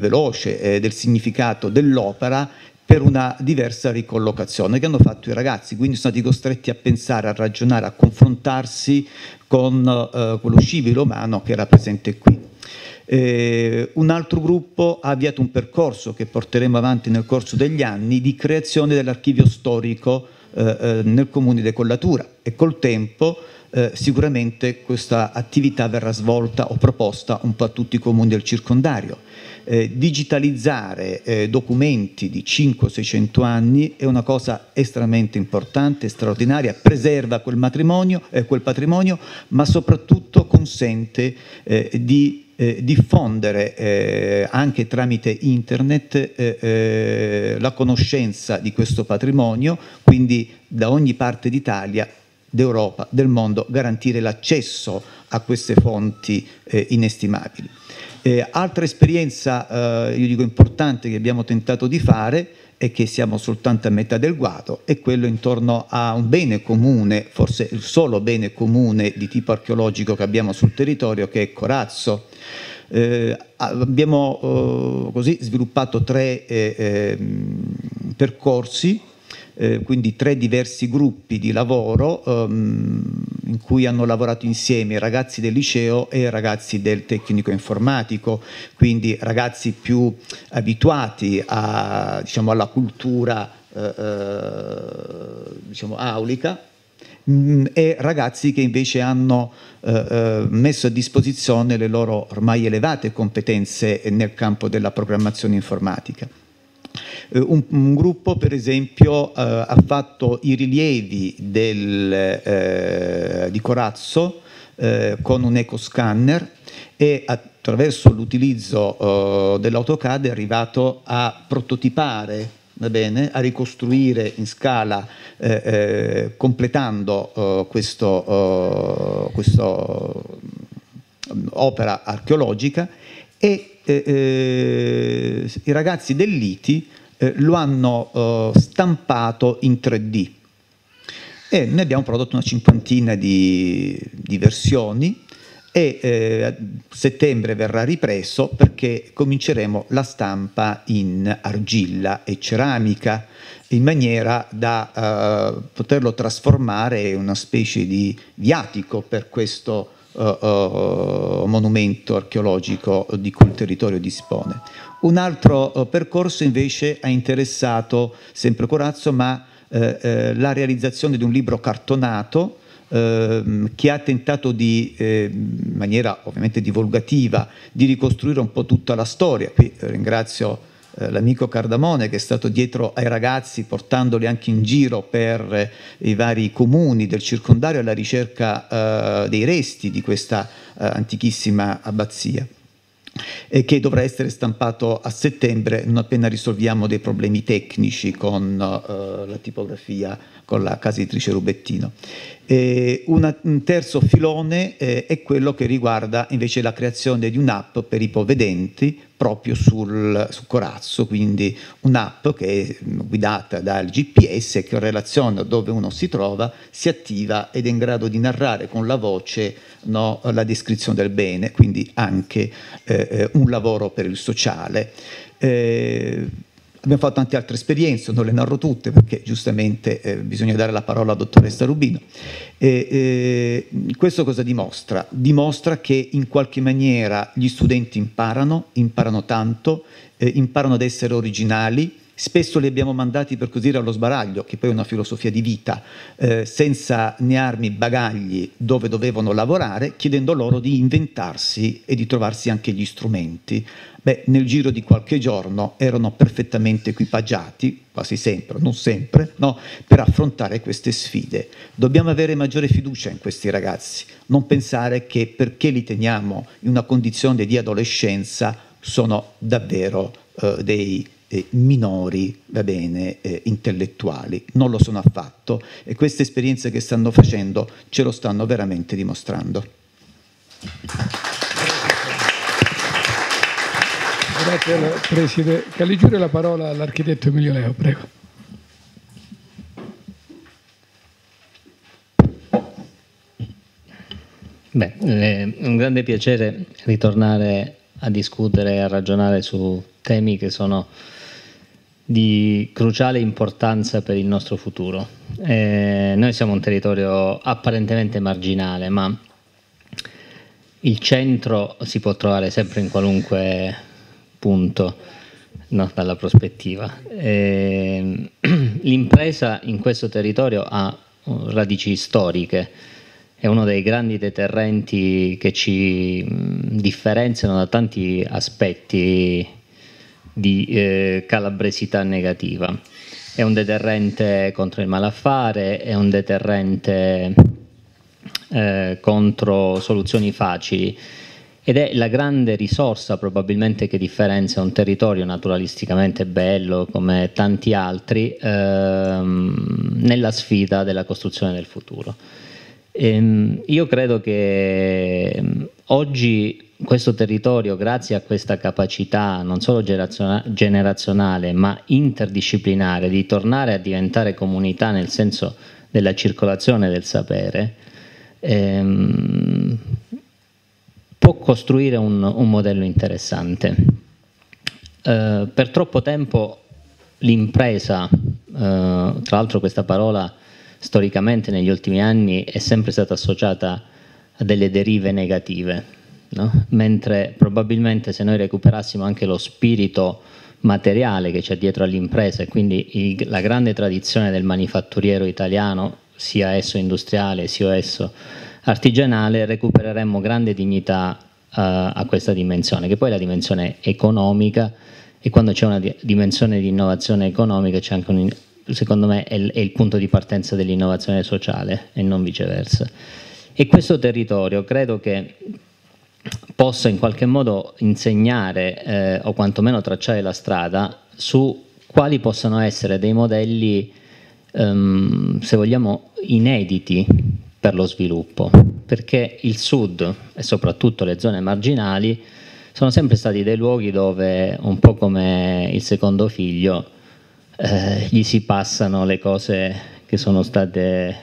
veloce del significato dell'opera per una diversa ricollocazione che hanno fatto i ragazzi, quindi sono stati costretti a pensare, a ragionare, a confrontarsi con quello scivolo umano che era presente qui. Un altro gruppo ha avviato un percorso che porteremo avanti nel corso degli anni di creazione dell'archivio storico nel comune di Decollatura e col tempo sicuramente questa attività verrà svolta o proposta un po' a tutti i comuni del circondario. Digitalizzare documenti di 500-600 anni è una cosa estremamente importante, straordinaria, preserva quel patrimonio, ma soprattutto consente di diffondere anche tramite internet la conoscenza di questo patrimonio, quindi da ogni parte d'Italia, d'Europa, del mondo, garantire l'accesso a queste fonti inestimabili. Altra esperienza, io dico importante, che abbiamo tentato di fare e che siamo soltanto a metà del guado, è quello intorno a un bene comune, forse il solo bene comune di tipo archeologico che abbiamo sul territorio, che è Corazzo. Abbiamo così sviluppato tre percorsi, quindi tre diversi gruppi di lavoro in cui hanno lavorato insieme ragazzi del liceo e ragazzi del tecnico informatico, quindi ragazzi più abituati a, diciamo, alla cultura diciamo, aulica, e ragazzi che invece hanno messo a disposizione le loro ormai elevate competenze nel campo della programmazione informatica. Un gruppo, per esempio, ha fatto i rilievi di Corazzo con un ecoscanner e attraverso l'utilizzo dell'AutoCAD è arrivato a prototipare, va bene, a ricostruire in scala, completando questo opera archeologica, e i ragazzi dell'ITI lo hanno stampato in 3D e ne abbiamo prodotto una cinquantina di versioni, e a settembre verrà ripreso perché cominceremo la stampa in argilla e ceramica in maniera da poterlo trasformare in una specie di viatico per questo monumento archeologico di cui il territorio dispone. Un altro percorso invece ha interessato sempre Corazzo, ma la realizzazione di un libro cartonato che ha tentato di, in maniera ovviamente divulgativa, di ricostruire un po' tutta la storia. Qui ringrazio l'amico Cardamone che è stato dietro ai ragazzi, portandoli anche in giro per i vari comuni del circondario alla ricerca dei resti di questa antichissima abbazia, e che dovrà essere stampato a settembre non appena risolviamo dei problemi tecnici con la tipografia, con la casa editrice Rubbettino. Un terzo filone è quello che riguarda invece la creazione di un'app per i ipovedenti proprio su Corazzo, quindi un'app che è guidata dal GPS e che in relazione a dove uno si trova si attiva ed è in grado di narrare con la voce, no, la descrizione del bene, quindi anche un lavoro per il sociale. Abbiamo fatto tante altre esperienze, non le narro tutte perché giustamente bisogna dare la parola alla dottoressa Rubino. Questo cosa dimostra? Dimostra che in qualche maniera gli studenti imparano tanto, imparano ad essere originali. Spesso li abbiamo mandati, per così dire, allo sbaraglio, che poi è una filosofia di vita, senza né armi bagagli dove dovevano lavorare, chiedendo loro di inventarsi e di trovarsi anche gli strumenti. Beh, nel giro di qualche giorno erano perfettamente equipaggiati, quasi sempre, non sempre, no, per affrontare queste sfide. Dobbiamo avere maggiore fiducia in questi ragazzi, non pensare che perché li teniamo in una condizione di adolescenza sono davvero dei minori, va bene, intellettuali. Non lo sono affatto, e queste esperienze che stanno facendo ce lo stanno veramente dimostrando. Grazie al Presidente Caligiuri, la parola all'architetto Emilio Leo, prego. Beh, è un grande piacere ritornare a discutere e a ragionare su temi che sono di cruciale importanza per il nostro futuro. Noi siamo un territorio apparentemente marginale, ma il centro si può trovare sempre in qualunque punto, no, dalla prospettiva. L'impresa in questo territorio ha radici storiche, è uno dei grandi deterrenti che ci differenziano da tanti aspetti di calabresità negativa. È un deterrente contro il malaffare, è un deterrente contro soluzioni facili, ed è la grande risorsa probabilmente che differenzia un territorio naturalisticamente bello come tanti altri nella sfida della costruzione del futuro. Io credo che oggi questo territorio, grazie a questa capacità non solo generazionale ma interdisciplinare di tornare a diventare comunità nel senso della circolazione del sapere, può costruire un modello interessante. Per troppo tempo l'impresa, tra l'altro questa parola storicamente negli ultimi anni è sempre stata associata a delle derive negative, no? Mentre probabilmente se noi recuperassimo anche lo spirito materiale che c'è dietro all'impresa e quindi la grande tradizione del manifatturiero italiano, sia esso industriale sia esso artigianale, recupereremmo grande dignità a questa dimensione, che poi è la dimensione economica, e quando c'è una dimensione di innovazione economica c'è anche un, secondo me è il punto di partenza dell'innovazione sociale e non viceversa. E questo territorio credo che possa in qualche modo insegnare o quantomeno tracciare la strada su quali possano essere dei modelli, se vogliamo, inediti per lo sviluppo, perché il sud e soprattutto le zone marginali sono sempre stati dei luoghi dove, un po' come il secondo figlio, gli si passano le cose che sono state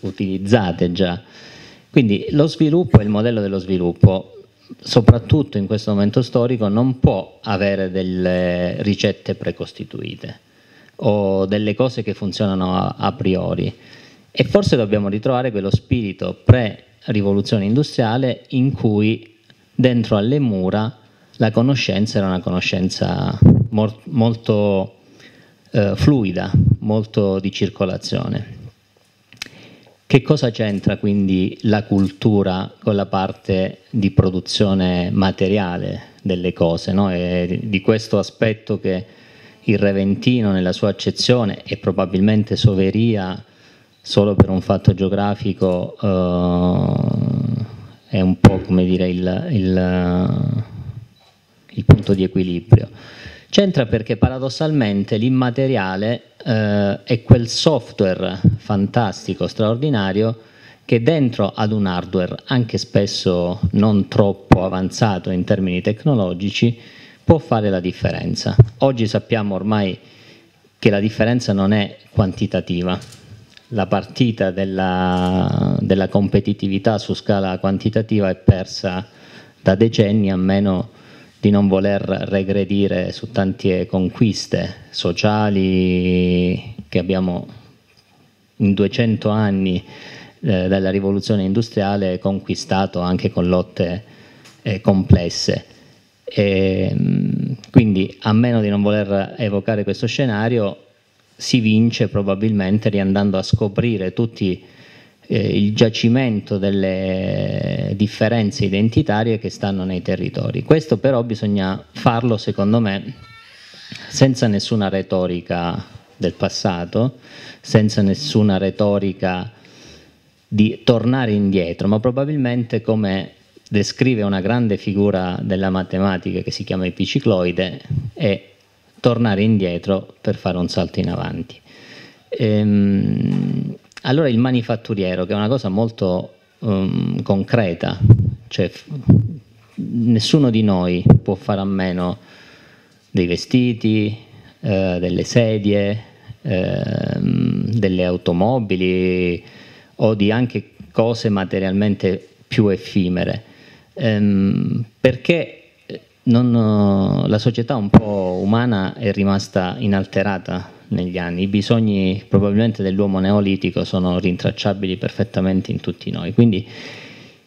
utilizzate già. Quindi lo sviluppo e il modello dello sviluppo, soprattutto in questo momento storico, non può avere delle ricette precostituite o delle cose che funzionano a priori. E forse dobbiamo ritrovare quello spirito pre-rivoluzione industriale in cui dentro alle mura la conoscenza era una conoscenza molto fluida, molto di circolazione. Che cosa c'entra quindi la cultura con la parte di produzione materiale delle cose, no? E di questo aspetto che il Reventino nella sua accezione, e probabilmente Soveria solo per un fatto geografico, è un po', come dire, il punto di equilibrio. C'entra perché paradossalmente l'immateriale è quel software fantastico, straordinario, che dentro ad un hardware, anche spesso non troppo avanzato in termini tecnologici, può fare la differenza. Oggi sappiamo ormai che la differenza non è quantitativa. La partita della competitività su scala quantitativa è persa da decenni, a meno di non voler regredire su tante conquiste sociali che abbiamo in 200 anni dalla rivoluzione industriale conquistato anche con lotte complesse. E, quindi, a meno di non voler evocare questo scenario, si vince probabilmente riandando a scoprire tutti il giacimento delle differenze identitarie che stanno nei territori. Questo però bisogna farlo, secondo me, senza nessuna retorica del passato, senza nessuna retorica di tornare indietro, ma probabilmente, come descrive una grande figura della matematica che si chiama Epicicloide, è tornare indietro per fare un salto in avanti. Allora il manifatturiero, che è una cosa molto concreta, cioè nessuno di noi può fare a meno dei vestiti, delle sedie, delle automobili o di anche cose materialmente più effimere, perché la società un po' umana è rimasta inalterata negli anni. I bisogni probabilmente dell'uomo neolitico sono rintracciabili perfettamente in tutti noi. Quindi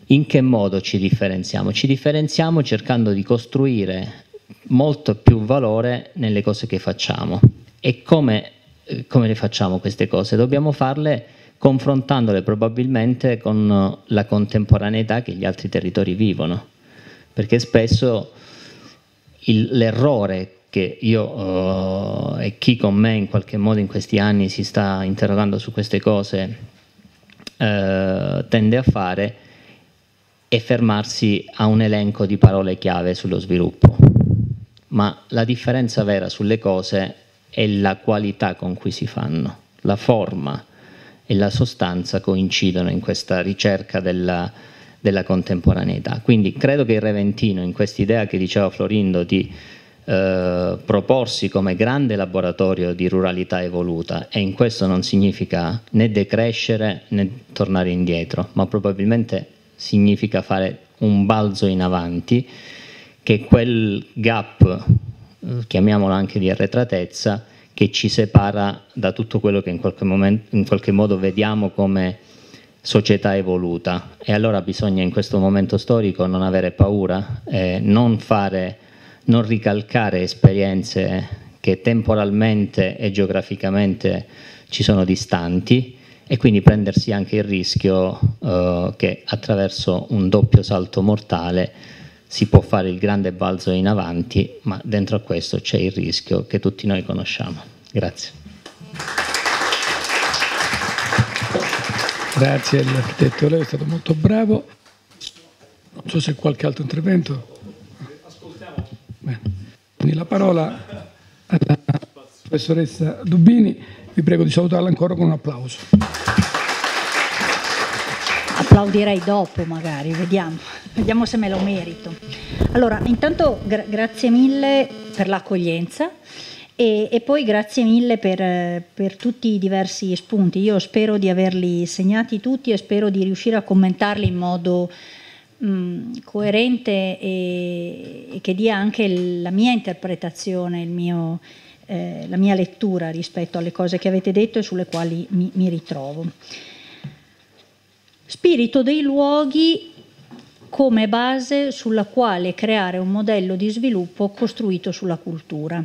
in che modo ci differenziamo? Ci differenziamo cercando di costruire molto più valore nelle cose che facciamo. E come le facciamo queste cose? Dobbiamo farle confrontandole probabilmente con la contemporaneità che gli altri territori vivono, perché spesso l'errore che io e chi con me in qualche modo in questi anni si sta interrogando su queste cose tende a fare è fermarsi a un elenco di parole chiave sullo sviluppo, ma la differenza vera sulle cose è la qualità con cui si fanno. La forma e la sostanza coincidono in questa ricerca della contemporaneità. Quindi credo che il Reventino, in quest'idea che diceva Florindo di proporsi come grande laboratorio di ruralità evoluta, e in questo non significa né decrescere né tornare indietro, ma probabilmente significa fare un balzo in avanti, che quel gap, chiamiamolo anche di arretratezza, che ci separa da tutto quello che in qualche modo vediamo come società evoluta. E allora bisogna in questo momento storico non avere paura, non ricalcare esperienze che temporalmente e geograficamente ci sono distanti, e quindi prendersi anche il rischio che attraverso un doppio salto mortale si può fare il grande balzo in avanti, ma dentro a questo c'è il rischio che tutti noi conosciamo. Grazie. Grazie all'architetto Leo, è stato molto bravo. Non so se qualche altro intervento. Ascoltiamo. Bene. Quindi la parola alla professoressa Dubini, vi prego di salutarla ancora con un applauso. Applaudirei dopo, magari, vediamo se me lo merito. Allora, intanto grazie mille per l'accoglienza e poi grazie mille per tutti i diversi spunti. Io spero di averli segnati tutti e spero di riuscire a commentarli in modo coerente e che dia anche la mia interpretazione, la mia lettura rispetto alle cose che avete detto e sulle quali mi ritrovo. Spirito dei luoghi come base sulla quale creare un modello di sviluppo costruito sulla cultura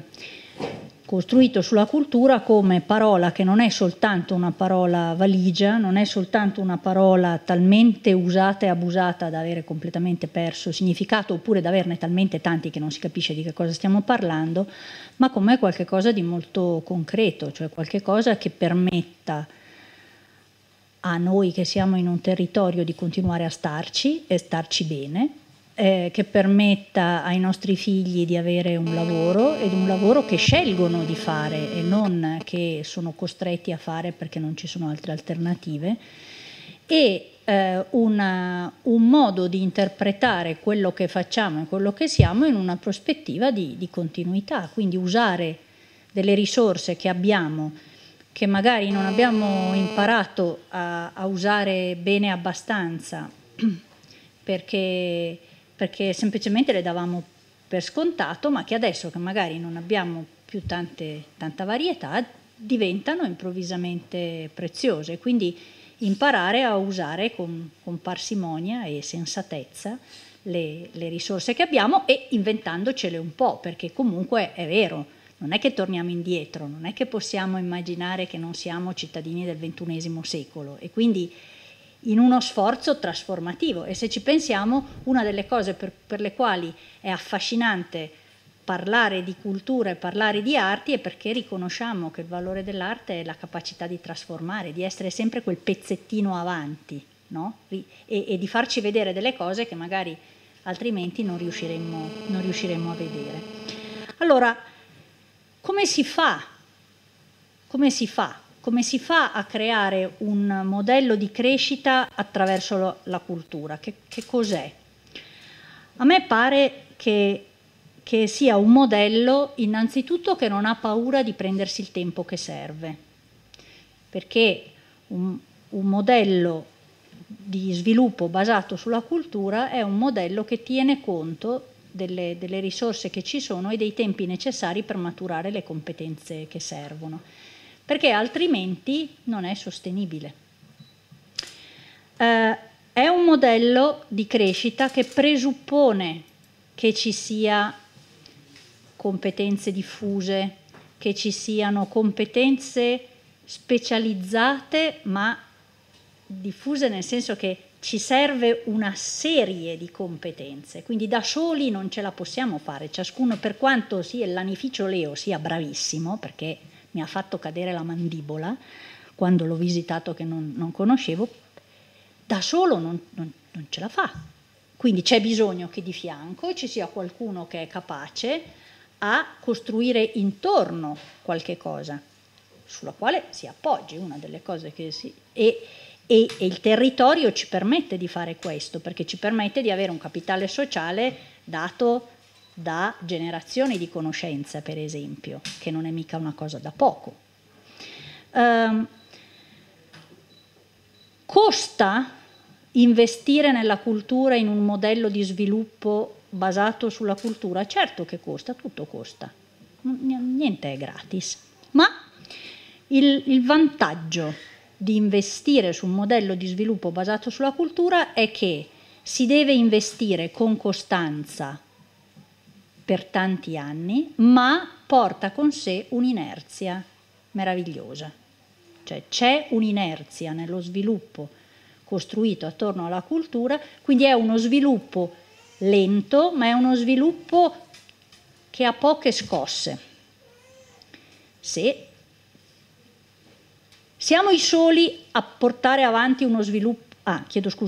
come parola che non è soltanto una parola valigia, non è soltanto una parola talmente usata e abusata da avere completamente perso significato, oppure da averne talmente tanti che non si capisce di che cosa stiamo parlando, ma come qualcosa di molto concreto, cioè qualcosa che permetta a noi che siamo in un territorio di continuare a starci e starci bene, che permetta ai nostri figli di avere un lavoro, ed un lavoro che scelgono di fare e non che sono costretti a fare perché non ci sono altre alternative, e un modo di interpretare quello che facciamo e quello che siamo in una prospettiva di continuità, quindi usare delle risorse che abbiamo, che magari non abbiamo imparato a usare bene abbastanza perché semplicemente le davamo per scontato, ma che adesso che magari non abbiamo più tanta varietà diventano improvvisamente preziose. Quindi imparare a usare con parsimonia e sensatezza le risorse che abbiamo, e inventandocele un po', perché comunque è vero, non è che torniamo indietro, non è che possiamo immaginare che non siamo cittadini del XXI secolo, e quindi in uno sforzo trasformativo. E se ci pensiamo, una delle cose per le quali è affascinante parlare di cultura e parlare di arti è perché riconosciamo che il valore dell'arte è la capacità di trasformare, di essere sempre quel pezzettino avanti, no? E di farci vedere delle cose che magari altrimenti non riusciremmo a vedere. Allora, come si fa a creare un modello di crescita attraverso la cultura? Che cos'è? A me pare che sia un modello innanzitutto che non ha paura di prendersi il tempo che serve, perché un modello di sviluppo basato sulla cultura è un modello che tiene conto delle risorse che ci sono e dei tempi necessari per maturare le competenze che servono, perché altrimenti non è sostenibile. È un modello di crescita che presuppone che ci sia competenze diffuse, che ci siano competenze specializzate, ma diffuse nel senso che ci serve una serie di competenze, quindi da soli non ce la possiamo fare, ciascuno, per quanto sì, il Lanificio Leo sia bravissimo, perché mi ha fatto cadere la mandibola quando l'ho visitato, che non conoscevo, da solo non ce la fa, quindi c'è bisogno che di fianco ci sia qualcuno che è capace a costruire intorno qualche cosa sulla quale si appoggi, una delle cose che si... E il territorio ci permette di fare questo, perché ci permette di avere un capitale sociale dato da generazioni di conoscenza, per esempio, che non è mica una cosa da poco. Costa investire nella cultura in un modello di sviluppo basato sulla cultura, certo che costa, tutto costa, niente è gratis, ma il vantaggio di investire su un modello di sviluppo basato sulla cultura è che si deve investire con costanza per tanti anni, ma porta con sé un'inerzia meravigliosa, cioè c'è un'inerzia nello sviluppo costruito attorno alla cultura, quindi è uno sviluppo lento, ma è uno sviluppo che ha poche scosse. Se siamo i soli a portare avanti uno sviluppo,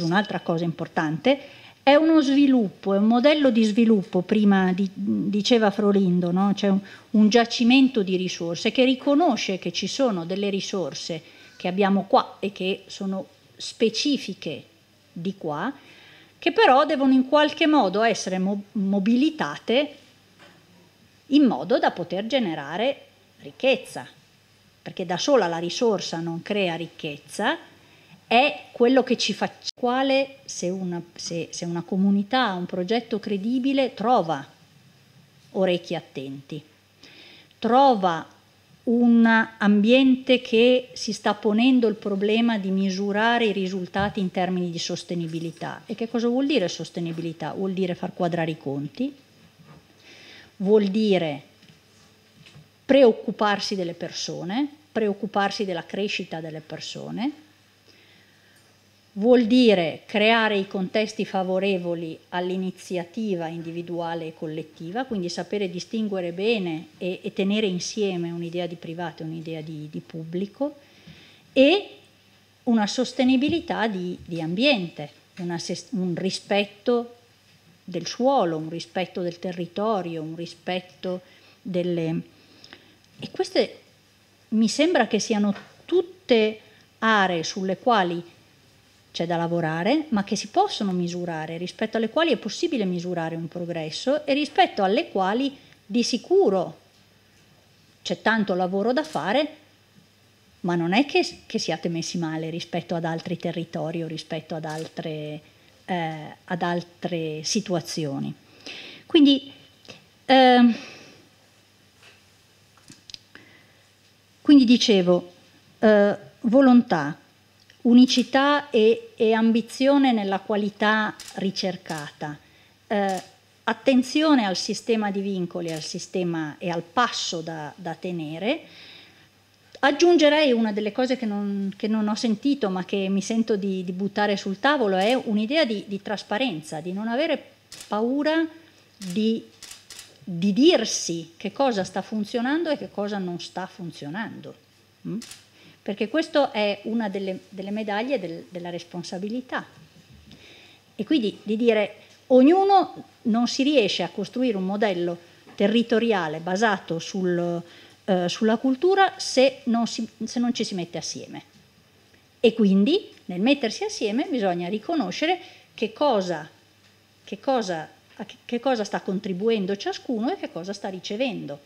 un'altra cosa importante, è uno sviluppo, è un modello di sviluppo, prima diceva Frolindo, no? C'è un giacimento di risorse che riconosce che ci sono delle risorse che abbiamo qua e che sono specifiche di qua, che però devono in qualche modo essere mobilitate in modo da poter generare ricchezza, perché da sola la risorsa non crea ricchezza, è quello che ci fa. Quale, se una comunità ha un progetto credibile, trova orecchi attenti, trova un ambiente che si sta ponendo il problema di misurare i risultati in termini di sostenibilità. E che cosa vuol dire sostenibilità? Vuol dire far quadrare i conti, vuol dire preoccuparsi delle persone, preoccuparsi della crescita delle persone, vuol dire creare i contesti favorevoli all'iniziativa individuale e collettiva, quindi sapere distinguere bene e tenere insieme un'idea di privato e un'idea di pubblico, e una sostenibilità di ambiente, un rispetto del suolo, un rispetto del territorio, un rispetto delle... E queste mi sembra che siano tutte aree sulle quali c'è da lavorare, ma che si possono misurare, rispetto alle quali è possibile misurare un progresso e rispetto alle quali di sicuro c'è tanto lavoro da fare, ma non è che siate messi male rispetto ad altri territori o rispetto ad altre situazioni. Quindi, dicevo, volontà, unicità e ambizione nella qualità ricercata, attenzione al sistema di vincoli, al sistema e al passo da tenere. Aggiungerei una delle cose che non ho sentito ma che mi sento di buttare sul tavolo, è un'idea di trasparenza, di non avere paura di dirsi che cosa sta funzionando e che cosa non sta funzionando. Perché questa è una delle medaglie della responsabilità. E quindi di dire ognuno non si riesce a costruire un modello territoriale basato sulla cultura se non ci si mette assieme, e quindi nel mettersi assieme bisogna riconoscere che cosa sta contribuendo ciascuno e che cosa sta ricevendo,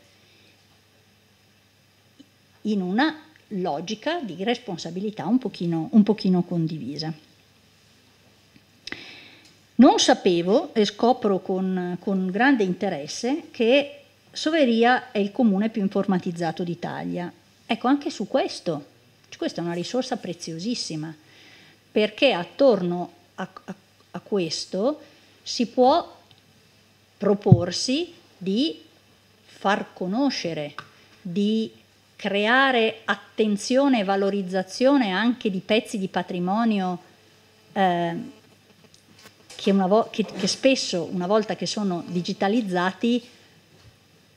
in una logica di responsabilità un pochino condivisa. Non sapevo, e scopro con grande interesse, che Soveria è il comune più informatizzato d'Italia. Ecco, anche su questo, questa è una risorsa preziosissima, perché attorno a questo si può proporsi di far conoscere, di creare attenzione e valorizzazione anche di pezzi di patrimonio che spesso, una volta che sono digitalizzati,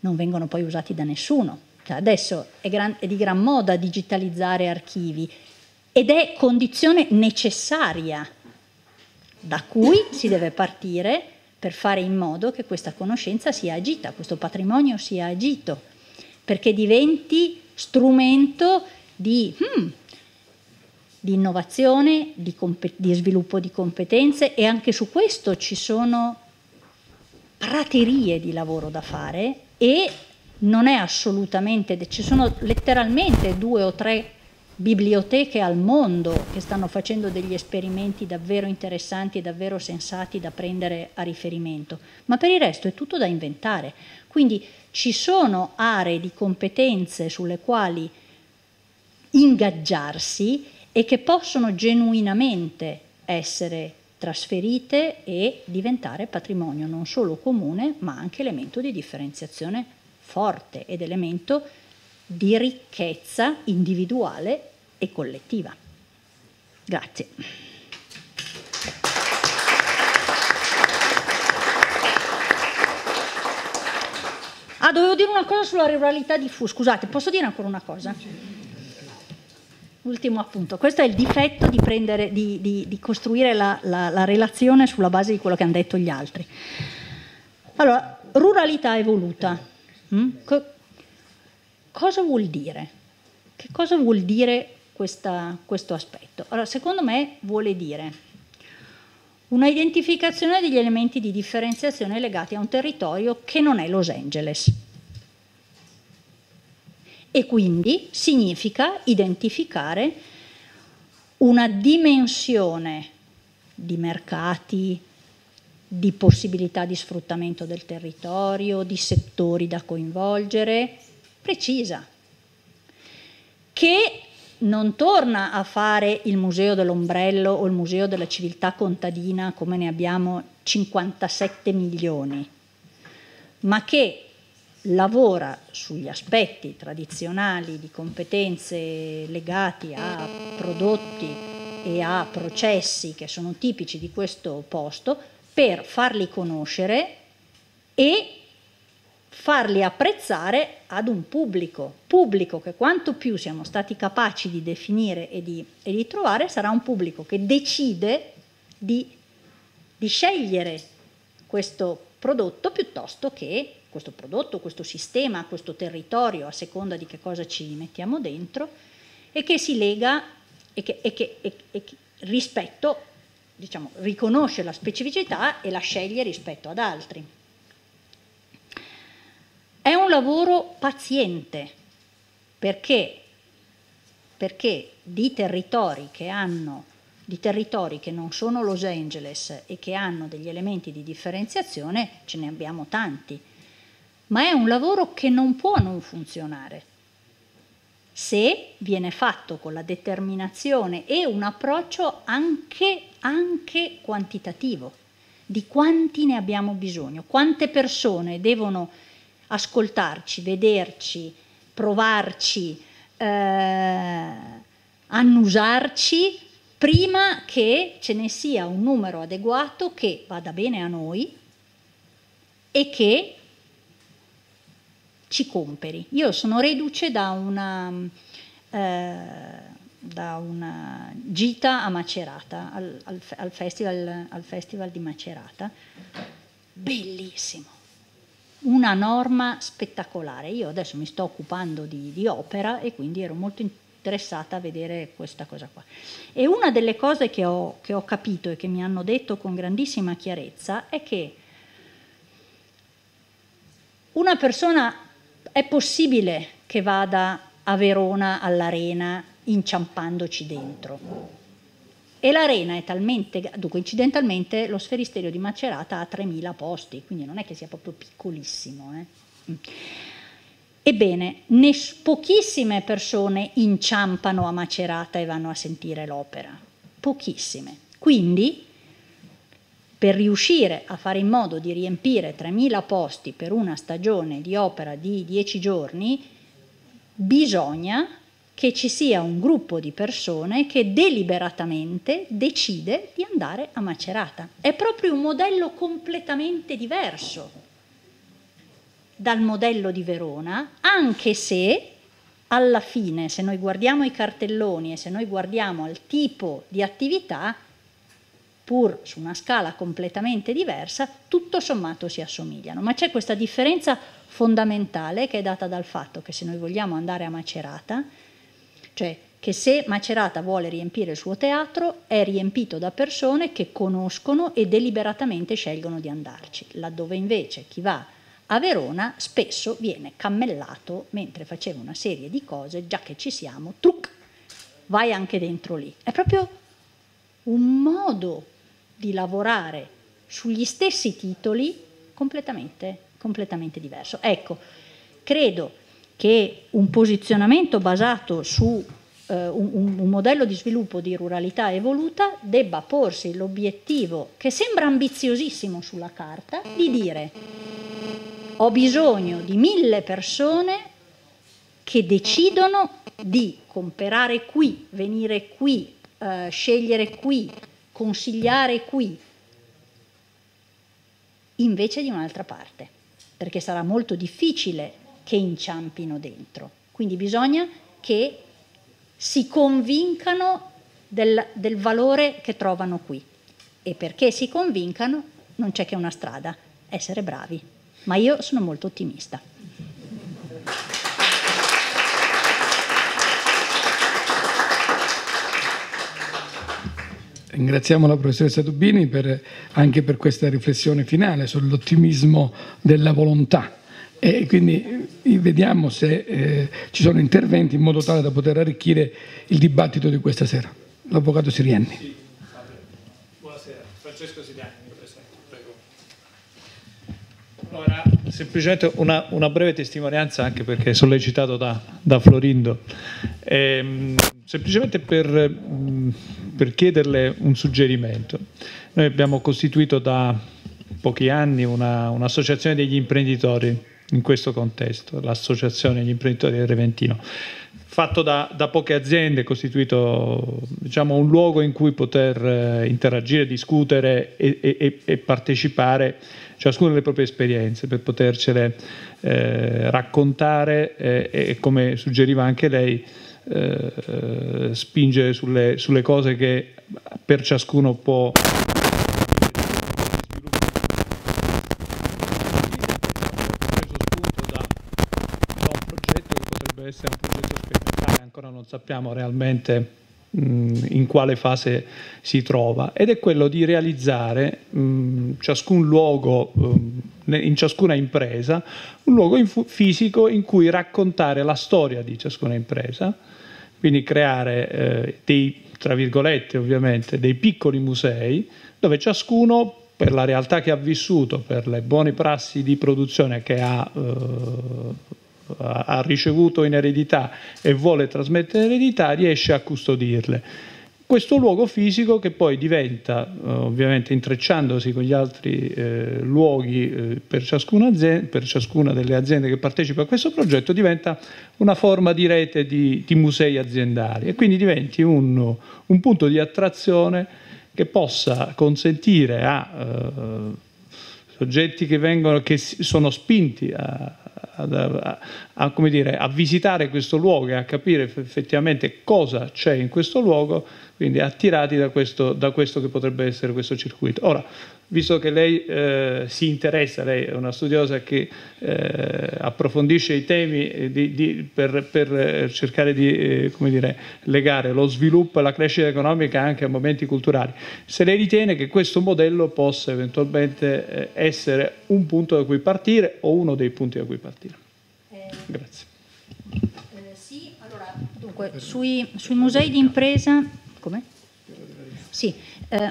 non vengono poi usati da nessuno. Cioè adesso è di gran moda digitalizzare archivi, ed è condizione necessaria da cui si deve partire per fare in modo che questa conoscenza sia agita, questo patrimonio sia agito, perché diventi strumento di innovazione, di sviluppo di competenze, e anche su questo ci sono praterie di lavoro da fare, e non è assolutamente, ci sono letteralmente due o tre biblioteche al mondo che stanno facendo degli esperimenti davvero interessanti e davvero sensati da prendere a riferimento, ma per il resto è tutto da inventare. Quindi ci sono aree di competenze sulle quali ingaggiarsi e che possono genuinamente essere trasferite e diventare patrimonio non solo comune, ma anche elemento di differenziazione forte ed elemento di ricchezza individuale e collettiva. Grazie. Ah, dovevo dire una cosa sulla ruralità diffusa. Scusate, posso dire ancora una cosa? Ultimo appunto. Questo è il difetto di prendere, di costruire la relazione sulla base di quello che hanno detto gli altri. Allora, ruralità evoluta. Cosa vuol dire? Che cosa vuol dire questo aspetto? Allora, secondo me vuole dire una identificazione degli elementi di differenziazione legati a un territorio che non è Los Angeles. E quindi significa identificare una dimensione di mercati, di possibilità di sfruttamento del territorio, di settori da coinvolgere, precisa, che non torna a fare il museo dell'ombrello o il museo della civiltà contadina, come ne abbiamo 57 milioni, ma che lavora sugli aspetti tradizionali di competenze legati a prodotti e a processi che sono tipici di questo posto per farli conoscere e farli apprezzare ad un pubblico che quanto più siamo stati capaci di definire e di trovare sarà un pubblico che decide di scegliere questo prodotto piuttosto che questo prodotto, questo sistema, questo territorio, a seconda di che cosa ci mettiamo dentro, e che si lega e che rispetto, diciamo, riconosce la specificità e la sceglie rispetto ad altri. È un lavoro paziente, perché di territori che non sono Los Angeles e che hanno degli elementi di differenziazione ce ne abbiamo tanti, ma è un lavoro che non può non funzionare se viene fatto con la determinazione e un approccio anche quantitativo, di quanti ne abbiamo bisogno, quante persone devono ascoltarci, vederci, provarci, annusarci prima che ce ne sia un numero adeguato che vada bene a noi e che ci comperi. Io sono reduce da una gita a Macerata, al festival di Macerata, bellissimo. Una norma spettacolare. Io adesso mi sto occupando di opera e quindi ero molto interessata a vedere questa cosa qua. E una delle cose che ho capito e che mi hanno detto con grandissima chiarezza è che una persona è possibile che vada a Verona all'Arena inciampandoci dentro. E l'Arena è talmente, dunque incidentalmente lo Sferisterio di Macerata ha 3.000 posti, quindi non è che sia proprio piccolissimo. Ebbene, pochissime persone inciampano a Macerata e vanno a sentire l'opera, pochissime. Quindi, per riuscire a fare in modo di riempire 3.000 posti per una stagione di opera di 10 giorni, bisogna che ci sia un gruppo di persone che deliberatamente decide di andare a Macerata. È proprio un modello completamente diverso dal modello di Verona, anche se alla fine, se noi guardiamo i cartelloni e se noi guardiamo al tipo di attività, pur su una scala completamente diversa, tutto sommato si assomigliano. Ma c'è questa differenza fondamentale che è data dal fatto che se noi vogliamo andare a Macerata, cioè che se Macerata vuole riempire il suo teatro è riempito da persone che conoscono e deliberatamente scelgono di andarci, laddove invece chi va a Verona spesso viene cammellato mentre faceva una serie di cose, già che ci siamo, truc, vai anche dentro lì. È proprio un modo di lavorare sugli stessi titoli completamente diverso. Ecco, credo che un posizionamento basato su un modello di sviluppo di ruralità evoluta debba porsi l'obiettivo, che sembra ambiziosissimo sulla carta, di dire: ho bisogno di 1000 persone che decidono di comprare qui, venire qui, scegliere qui, consigliare qui, invece di un'altra parte, perché sarà molto difficile che inciampino dentro. Quindi bisogna che si convincano del valore che trovano qui. E perché si convincano non c'è che una strada: essere bravi. Ma io sono molto ottimista. Ringraziamo la professoressa Dubini anche per questa riflessione finale sull'ottimismo della volontà, e quindi vediamo se ci sono interventi in modo tale da poter arricchire il dibattito di questa sera. L'avvocato Sirianni. Sì, buonasera, Francesco Sirianni, mi presento, prego. Allora, semplicemente una breve testimonianza, anche perché sollecitato da Florindo, semplicemente per chiederle un suggerimento. Noi abbiamo costituito da pochi anni un'associazione degli imprenditori in questo contesto, l'Associazione degli Imprenditori del Reventino, fatto da poche aziende, costituito, diciamo, un luogo in cui poter interagire, discutere e partecipare, ciascuno delle proprie esperienze, per potercele raccontare e, come suggeriva anche lei, spingere sulle cose che per ciascuno può... È un progetto sperimentale, ancora non sappiamo realmente in quale fase si trova, ed è quello di realizzare ciascun luogo, in ciascuna impresa, un luogo fisico in cui raccontare la storia di ciascuna impresa, quindi creare dei, tra virgolette ovviamente, dei piccoli musei dove ciascuno, per la realtà che ha vissuto, per le buone prassi di produzione che ha ricevuto in eredità e vuole trasmettere in eredità, riesce a custodirle. Questo luogo fisico, che poi diventa, ovviamente intrecciandosi con gli altri luoghi per ciascuna delle aziende che partecipa a questo progetto, diventa una forma di rete di musei aziendali, e quindi diventi un punto di attrazione che possa consentire a soggetti che sono spinti come dire, a visitare questo luogo e a capire effettivamente cosa c'è in questo luogo, quindi attirati da questo che potrebbe essere questo circuito. Ora, visto che lei si interessa, lei è una studiosa che approfondisce i temi per cercare di come dire, legare lo sviluppo e la crescita economica anche a momenti culturali, se lei ritiene che questo modello possa eventualmente essere un punto da cui partire, o uno dei punti da cui partire. Grazie. Sì, allora, dunque, sui musei di impresa, come? Sì,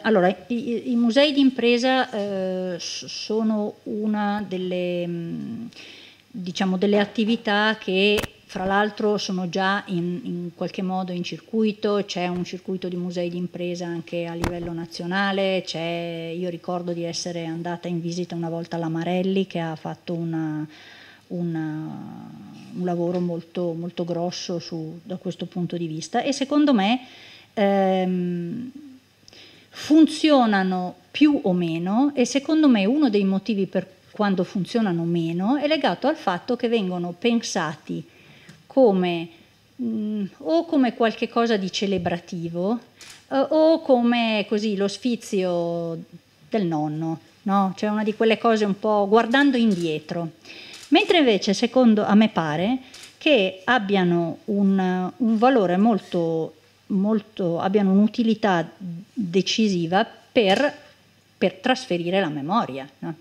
allora i musei di impresa sono una delle attività che, fra l'altro, sono già in qualche modo in circuito. C'è un circuito di musei di impresa anche a livello nazionale. Io ricordo di essere andata in visita una volta alla Marelli, che ha fatto un lavoro molto, molto grosso da questo punto di vista, e secondo me funzionano più o meno, e secondo me uno dei motivi per quando funzionano meno è legato al fatto che vengono pensati come o come qualche cosa di celebrativo o come così lo sfizio del nonno, no? Cioè una di quelle cose un po' guardando indietro. Mentre invece, secondo a me pare, che abbiano un valore molto, abbiano un'utilità decisiva per trasferire la memoria, no?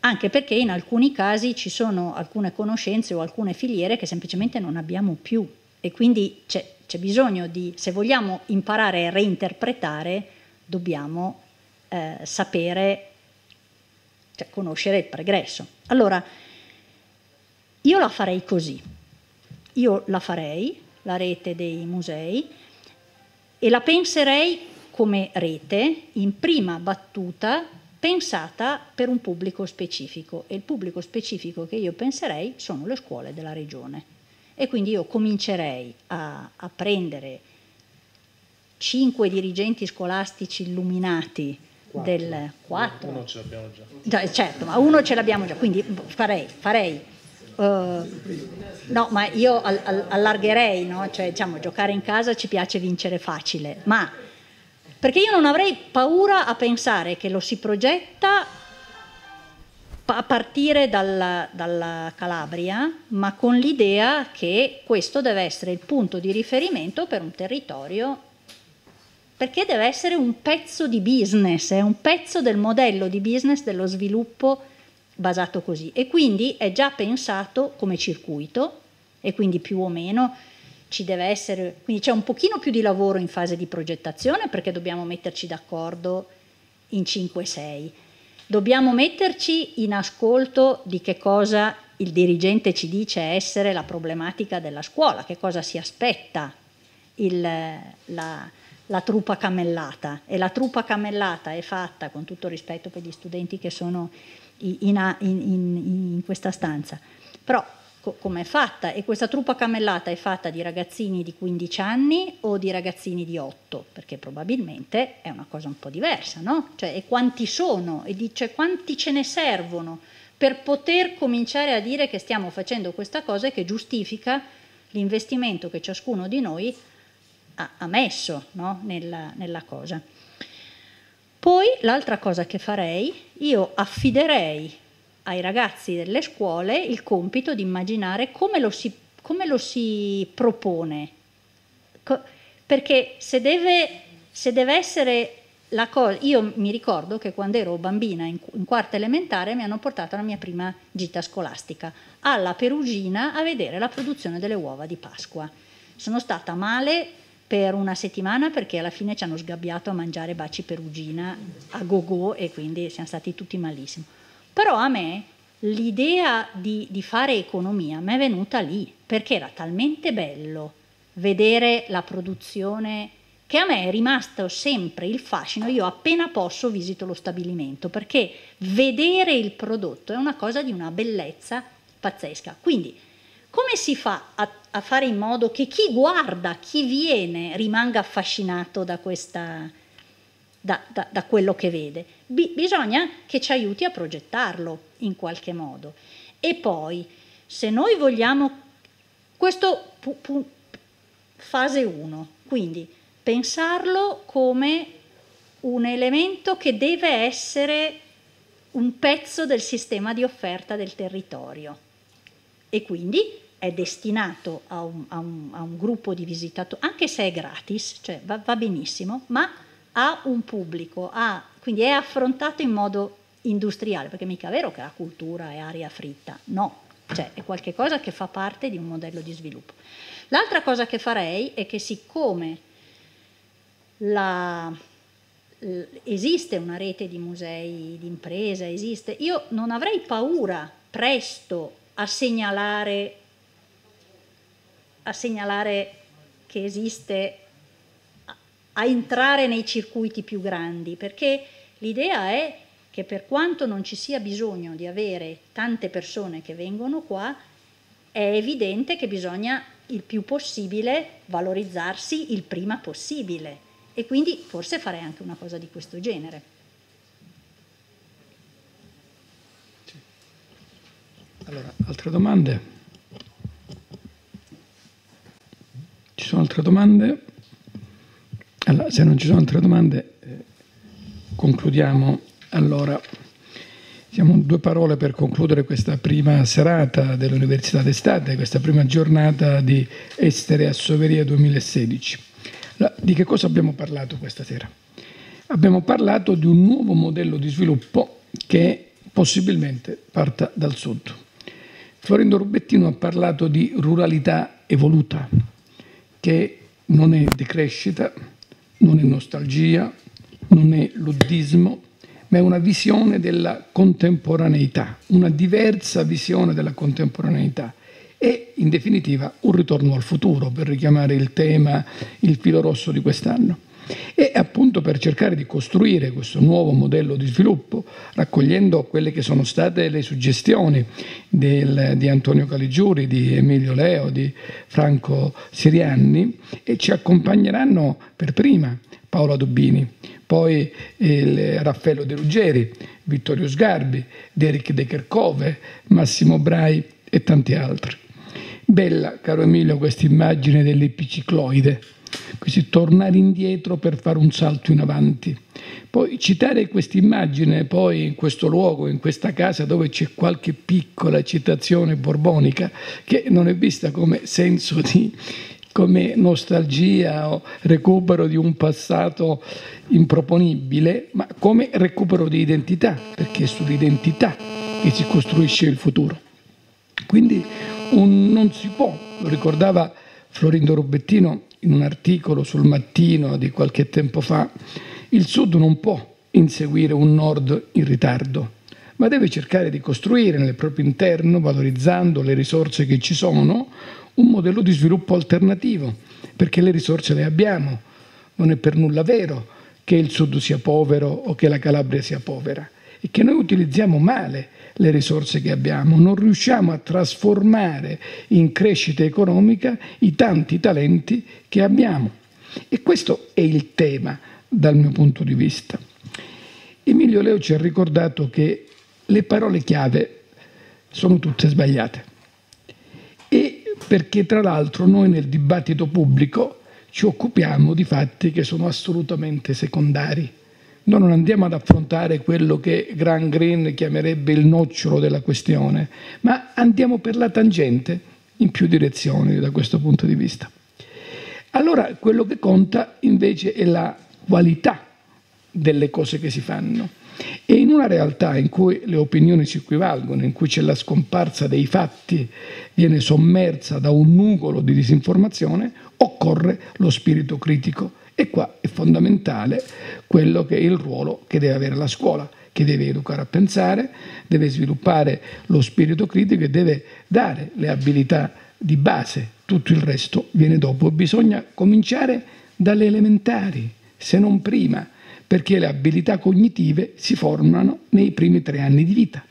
Anche perché in alcuni casi ci sono alcune conoscenze o alcune filiere che semplicemente non abbiamo più, E quindi c'è bisogno di, se vogliamo imparare a reinterpretare, dobbiamo sapere, cioè conoscere il pregresso. Allora, io la farei così, io la farei, la rete dei musei, e la penserei come rete in prima battuta pensata per un pubblico specifico, e il pubblico specifico che io penserei sono le scuole della regione. E quindi io comincerei a prendere 5 dirigenti scolastici illuminati, 4. Del 4. Uno ce l'abbiamo già. Certo, ma uno ce l'abbiamo già, quindi farei, no, ma io allargherei, no? Cioè, diciamo, giocare in casa ci piace vincere facile, ma perché io non avrei paura a pensare che lo si progetta a partire dalla Calabria, ma con l'idea che questo deve essere il punto di riferimento per un territorio, perché deve essere un pezzo di business, è un pezzo del modello di business dello sviluppo basato così, e quindi è già pensato come circuito, e quindi più o meno ci deve essere, quindi c'è un pochino più di lavoro in fase di progettazione, perché dobbiamo metterci d'accordo in 5-6. Dobbiamo metterci in ascolto di che cosa il dirigente ci dice essere la problematica della scuola, che cosa si aspetta la truppa cammellata. E la truppa cammellata è fatta, con tutto rispetto per gli studenti che sono in questa stanza, però com'è fatta? E questa truppa cammellata è fatta di ragazzini di 15 anni o di ragazzini di 8? Perché probabilmente è una cosa un po' diversa, no? Cioè, e quanti sono? E dice quanti ce ne servono per poter cominciare a dire che stiamo facendo questa cosa e che giustifica l'investimento che ciascuno di noi ha messo, no? nella cosa. Poi l'altra cosa che farei, io affiderei ai ragazzi delle scuole il compito di immaginare come lo si propone, perché se deve essere la cosa. Io mi ricordo che quando ero bambina in quarta elementare mi hanno portato alla mia prima gita scolastica alla Perugina a vedere la produzione delle uova di Pasqua. Sono stata male per una settimana perché alla fine ci hanno sgabbiato a mangiare baci Perugina a go-go e quindi siamo stati tutti malissimo. Però a me l'idea di fare economia mi è venuta lì, perché era talmente bello vedere la produzione che a me è rimasto sempre il fascino. Io appena posso visito lo stabilimento, perché vedere il prodotto è una cosa di una bellezza pazzesca. Quindi come si fa a fare in modo che chi guarda, chi viene, rimanga affascinato da questa... Da quello che vede? Bisogna che ci aiuti a progettarlo in qualche modo. E poi, se noi vogliamo, questo fase 1, quindi pensarlo come un elemento che deve essere un pezzo del sistema di offerta del territorio, e quindi è destinato a un gruppo di visitatori, anche se è gratis, cioè va benissimo, ma ha un pubblico, quindi è affrontato in modo industriale, perché mica è vero che la cultura è aria fritta, no, cioè è qualcosa che fa parte di un modello di sviluppo. L'altra cosa che farei è che, siccome esiste una rete di musei d'impresa, esiste, io non avrei paura presto a segnalare che esiste, a entrare nei circuiti più grandi, perché l'idea è che, per quanto non ci sia bisogno di avere tante persone che vengono qua, è evidente che bisogna il più possibile valorizzarsi il prima possibile, e quindi forse farei anche una cosa di questo genere. Allora, altre domande? Ci sono altre domande? Allora, se non ci sono altre domande, concludiamo. Allora, siamo due parole per concludere questa prima serata dell'Università d'Estate, questa prima giornata di Estere a Soveria 2016. Allora, di che cosa abbiamo parlato questa sera? Abbiamo parlato di un nuovo modello di sviluppo che possibilmente parta dal sud. Florindo Rubbettino ha parlato di ruralità evoluta. che non è decrescita, non è nostalgia, non è luddismo, ma è una visione della contemporaneità, una diversa visione della contemporaneità e, in definitiva, un ritorno al futuro, per richiamare il tema, il filo rosso di quest'anno. E appunto per cercare di costruire questo nuovo modello di sviluppo, raccogliendo quelle che sono state le suggestioni di Antonio Caligiuri, di Emilio Leo, di Franco Sirianni, e ci accompagneranno per prima Paola Dubini, poi Raffaello De Ruggeri, Vittorio Sgarbi, Derrick de Kerckhove, Massimo Brai e tanti altri. Bella, caro Emilio, questa immagine dell'epicicloide, quindi tornare indietro per fare un salto in avanti. Poi citare quest'immagine poi in questo luogo, in questa casa dove c'è qualche piccola citazione borbonica che non è vista come senso di, come nostalgia o recupero di un passato improponibile, ma come recupero di identità, perché è sull'identità che si costruisce il futuro. Quindi non si può, lo ricordava Florindo Rubbettino in un articolo sul Mattino di qualche tempo fa, il Sud non può inseguire un Nord in ritardo, ma deve cercare di costruire nel proprio interno, valorizzando le risorse che ci sono, un modello di sviluppo alternativo, perché le risorse le abbiamo. Non è per nulla vero che il Sud sia povero o che la Calabria sia povera, e che noi utilizziamo male le risorse che abbiamo, non riusciamo a trasformare in crescita economica i tanti talenti che abbiamo. E questo è il tema dal mio punto di vista. Emilio Leo ci ha ricordato che le parole chiave sono tutte sbagliate, e perché tra l'altro noi nel dibattito pubblico ci occupiamo di fatti che sono assolutamente secondari. Noi non andiamo ad affrontare quello che Graham Greene chiamerebbe il nocciolo della questione, ma andiamo per la tangente in più direzioni da questo punto di vista. Allora quello che conta invece è la qualità delle cose che si fanno. E in una realtà in cui le opinioni si equivalgono, in cui c'è la scomparsa dei fatti, viene sommersa da un nugolo di disinformazione, occorre lo spirito critico. E qua è fondamentale quello che è il ruolo che deve avere la scuola, che deve educare a pensare, deve sviluppare lo spirito critico e deve dare le abilità di base. Tutto il resto viene dopo. Bisogna cominciare dalle elementari, se non prima, perché le abilità cognitive si formano nei primi 3 anni di vita.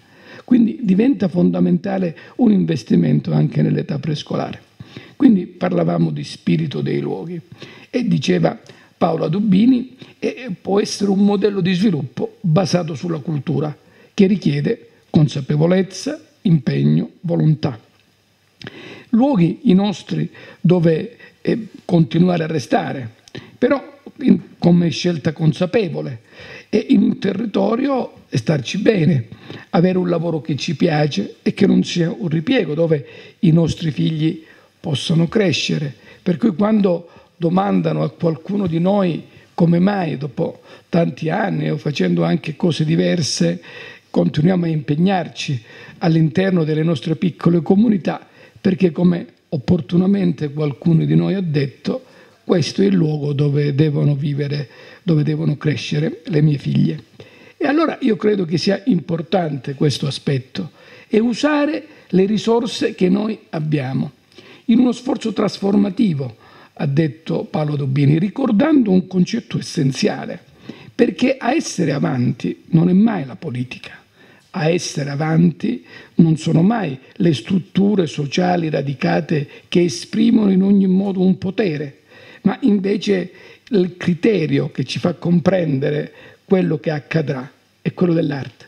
Quindi diventa fondamentale un investimento anche nell'età prescolare. Quindi parlavamo di spirito dei luoghi e diceva Paola Dubini può essere un modello di sviluppo basato sulla cultura che richiede consapevolezza, impegno, volontà. Luoghi i nostri dove continuare a restare, però come scelta consapevole, e in un territorio starci bene, avere un lavoro che ci piace e che non sia un ripiego, dove i nostri figli possano crescere. Per cui quando domandano a qualcuno di noi come mai dopo tanti anni o facendo anche cose diverse continuiamo a impegnarci all'interno delle nostre piccole comunità, perché come opportunamente qualcuno di noi ha detto, questo è il luogo dove devono vivere, dove devono crescere le mie figlie. E allora io credo che sia importante questo aspetto e usare le risorse che noi abbiamo in uno sforzo trasformativo, ha detto Paolo Dubini, ricordando un concetto essenziale, perché a essere avanti non è mai la politica, a essere avanti non sono mai le strutture sociali radicate che esprimono in ogni modo un potere, ma invece il criterio che ci fa comprendere quello che accadrà è quello dell'arte,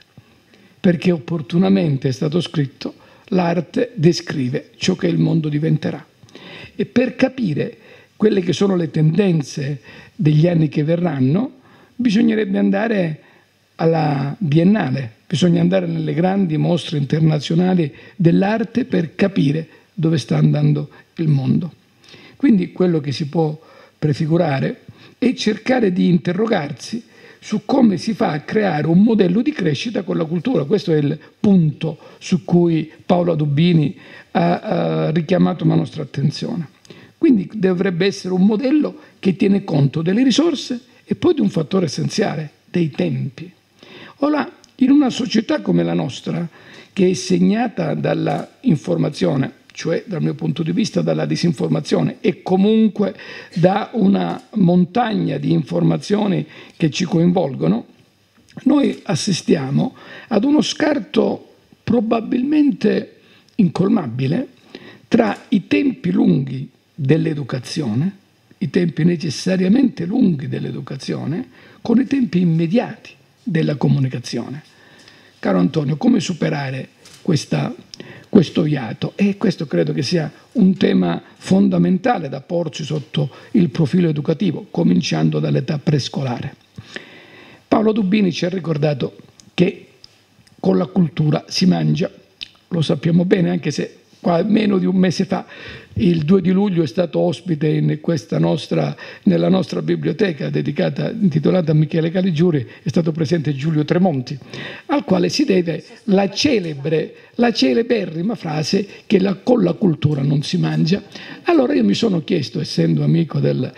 perché opportunamente è stato scritto: l'arte descrive ciò che il mondo diventerà. E per capire quelle che sono le tendenze degli anni che verranno, bisognerebbe andare alla Biennale, bisogna andare nelle grandi mostre internazionali dell'arte per capire dove sta andando il mondo. Quindi quello che si può prefigurare è cercare di interrogarsi su come si fa a creare un modello di crescita con la cultura. Questo è il punto su cui Paola Dubini ha richiamato la nostra attenzione. Quindi dovrebbe essere un modello che tiene conto delle risorse e poi di un fattore essenziale, dei tempi. Ora, in una società come la nostra, che è segnata dalla informazione, cioè dal mio punto di vista dalla disinformazione e comunque da una montagna di informazioni che ci coinvolgono, noi assistiamo ad uno scarto probabilmente incolmabile tra i tempi lunghi dell'educazione, i tempi necessariamente lunghi dell'educazione, con i tempi immediati della comunicazione. Caro Antonio, come superare questo iato? E questo credo che sia un tema fondamentale da porci sotto il profilo educativo, cominciando dall'età prescolare. Paola Dubini ci ha ricordato che con la cultura si mangia, lo sappiamo bene, anche se qua meno di un mese fa, il 2 di luglio, è stato ospite nella nostra biblioteca dedicata, intitolata a Michele Caligiuri, è stato presente Giulio Tremonti, al quale si deve la celeberrima frase che con la cultura non si mangia. Allora io mi sono chiesto, essendo amico del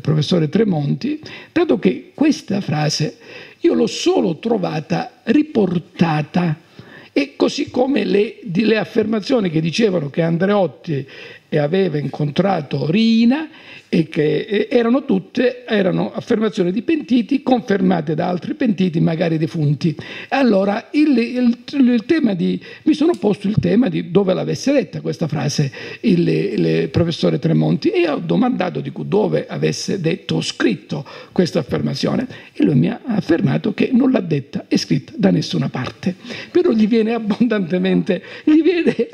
professore Tremonti, dato che questa frase io l'ho solo trovata riportata. E così come le affermazioni che dicevano che Andreotti aveva incontrato Rina e che erano affermazioni di pentiti confermate da altri pentiti, magari defunti. Allora mi sono posto il tema di dove l'avesse letta questa frase il professore Tremonti, e ho domandato dove avesse detto o scritto questa affermazione, e lui mi ha affermato che non l'ha detta e scritta da nessuna parte, però gli viene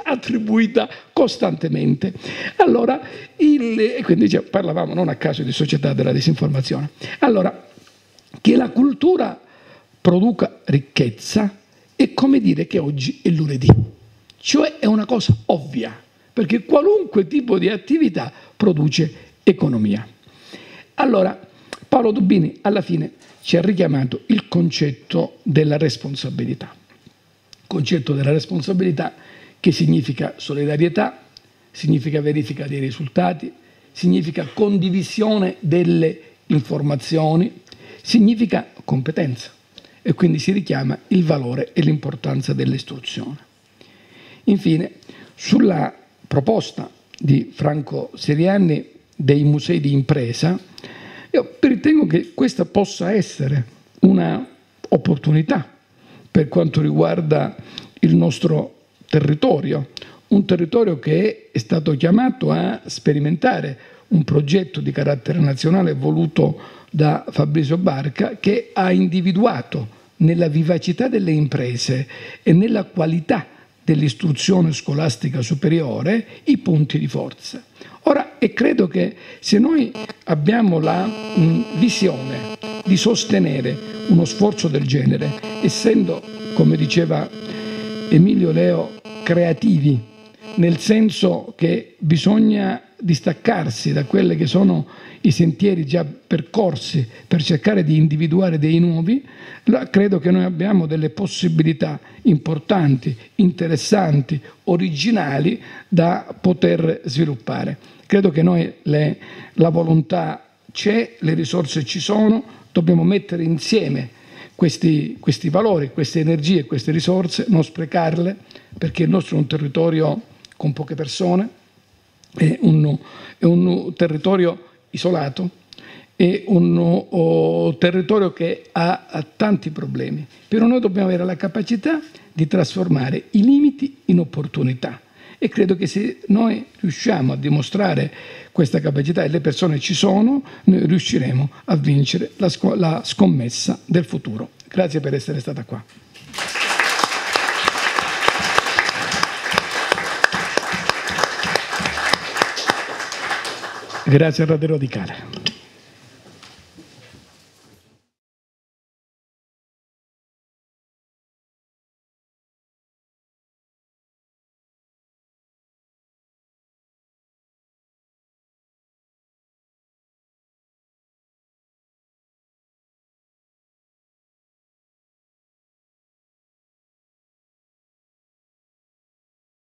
attribuita costantemente. Allora, quindi già parlavamo non a caso di società della disinformazione. Allora, che la cultura produca ricchezza è come dire che oggi è lunedì, cioè è una cosa ovvia, perché qualunque tipo di attività produce economia. Allora, Paolo Dubini alla fine ci ha richiamato il concetto della responsabilità. Concetto della responsabilità che significa solidarietà, significa verifica dei risultati, significa condivisione delle informazioni, significa competenza, e quindi si richiama il valore e l'importanza dell'istruzione. Infine, sulla proposta di Franco Sirianni dei musei di impresa, io ritengo che questa possa essere un'opportunità per quanto riguarda il nostro territorio, un territorio che è stato chiamato a sperimentare un progetto di carattere nazionale voluto da Fabrizio Barca, che ha individuato nella vivacità delle imprese e nella qualità dell'istruzione scolastica superiore i punti di forza. Ora, e credo che se noi abbiamo la visione di sostenere uno sforzo del genere, essendo, come diceva Emilio Leo, creativi, nel senso che bisogna distaccarsi da quelli che sono i sentieri già percorsi per cercare di individuare dei nuovi, credo che noi abbiamo delle possibilità importanti, interessanti, originali da poter sviluppare. Credo che noi la volontà c'è, le risorse ci sono, dobbiamo mettere insieme questi valori, queste energie, queste risorse, non sprecarle, perché il nostro è un territorio con poche persone, è un territorio isolato, è un territorio che ha tanti problemi, però noi dobbiamo avere la capacità di trasformare i limiti in opportunità, e credo che se noi riusciamo a dimostrare questa capacità, e le persone ci sono, noi riusciremo a vincere la scommessa del futuro. Grazie per essere stata qua. Grazie a Radio Radicale.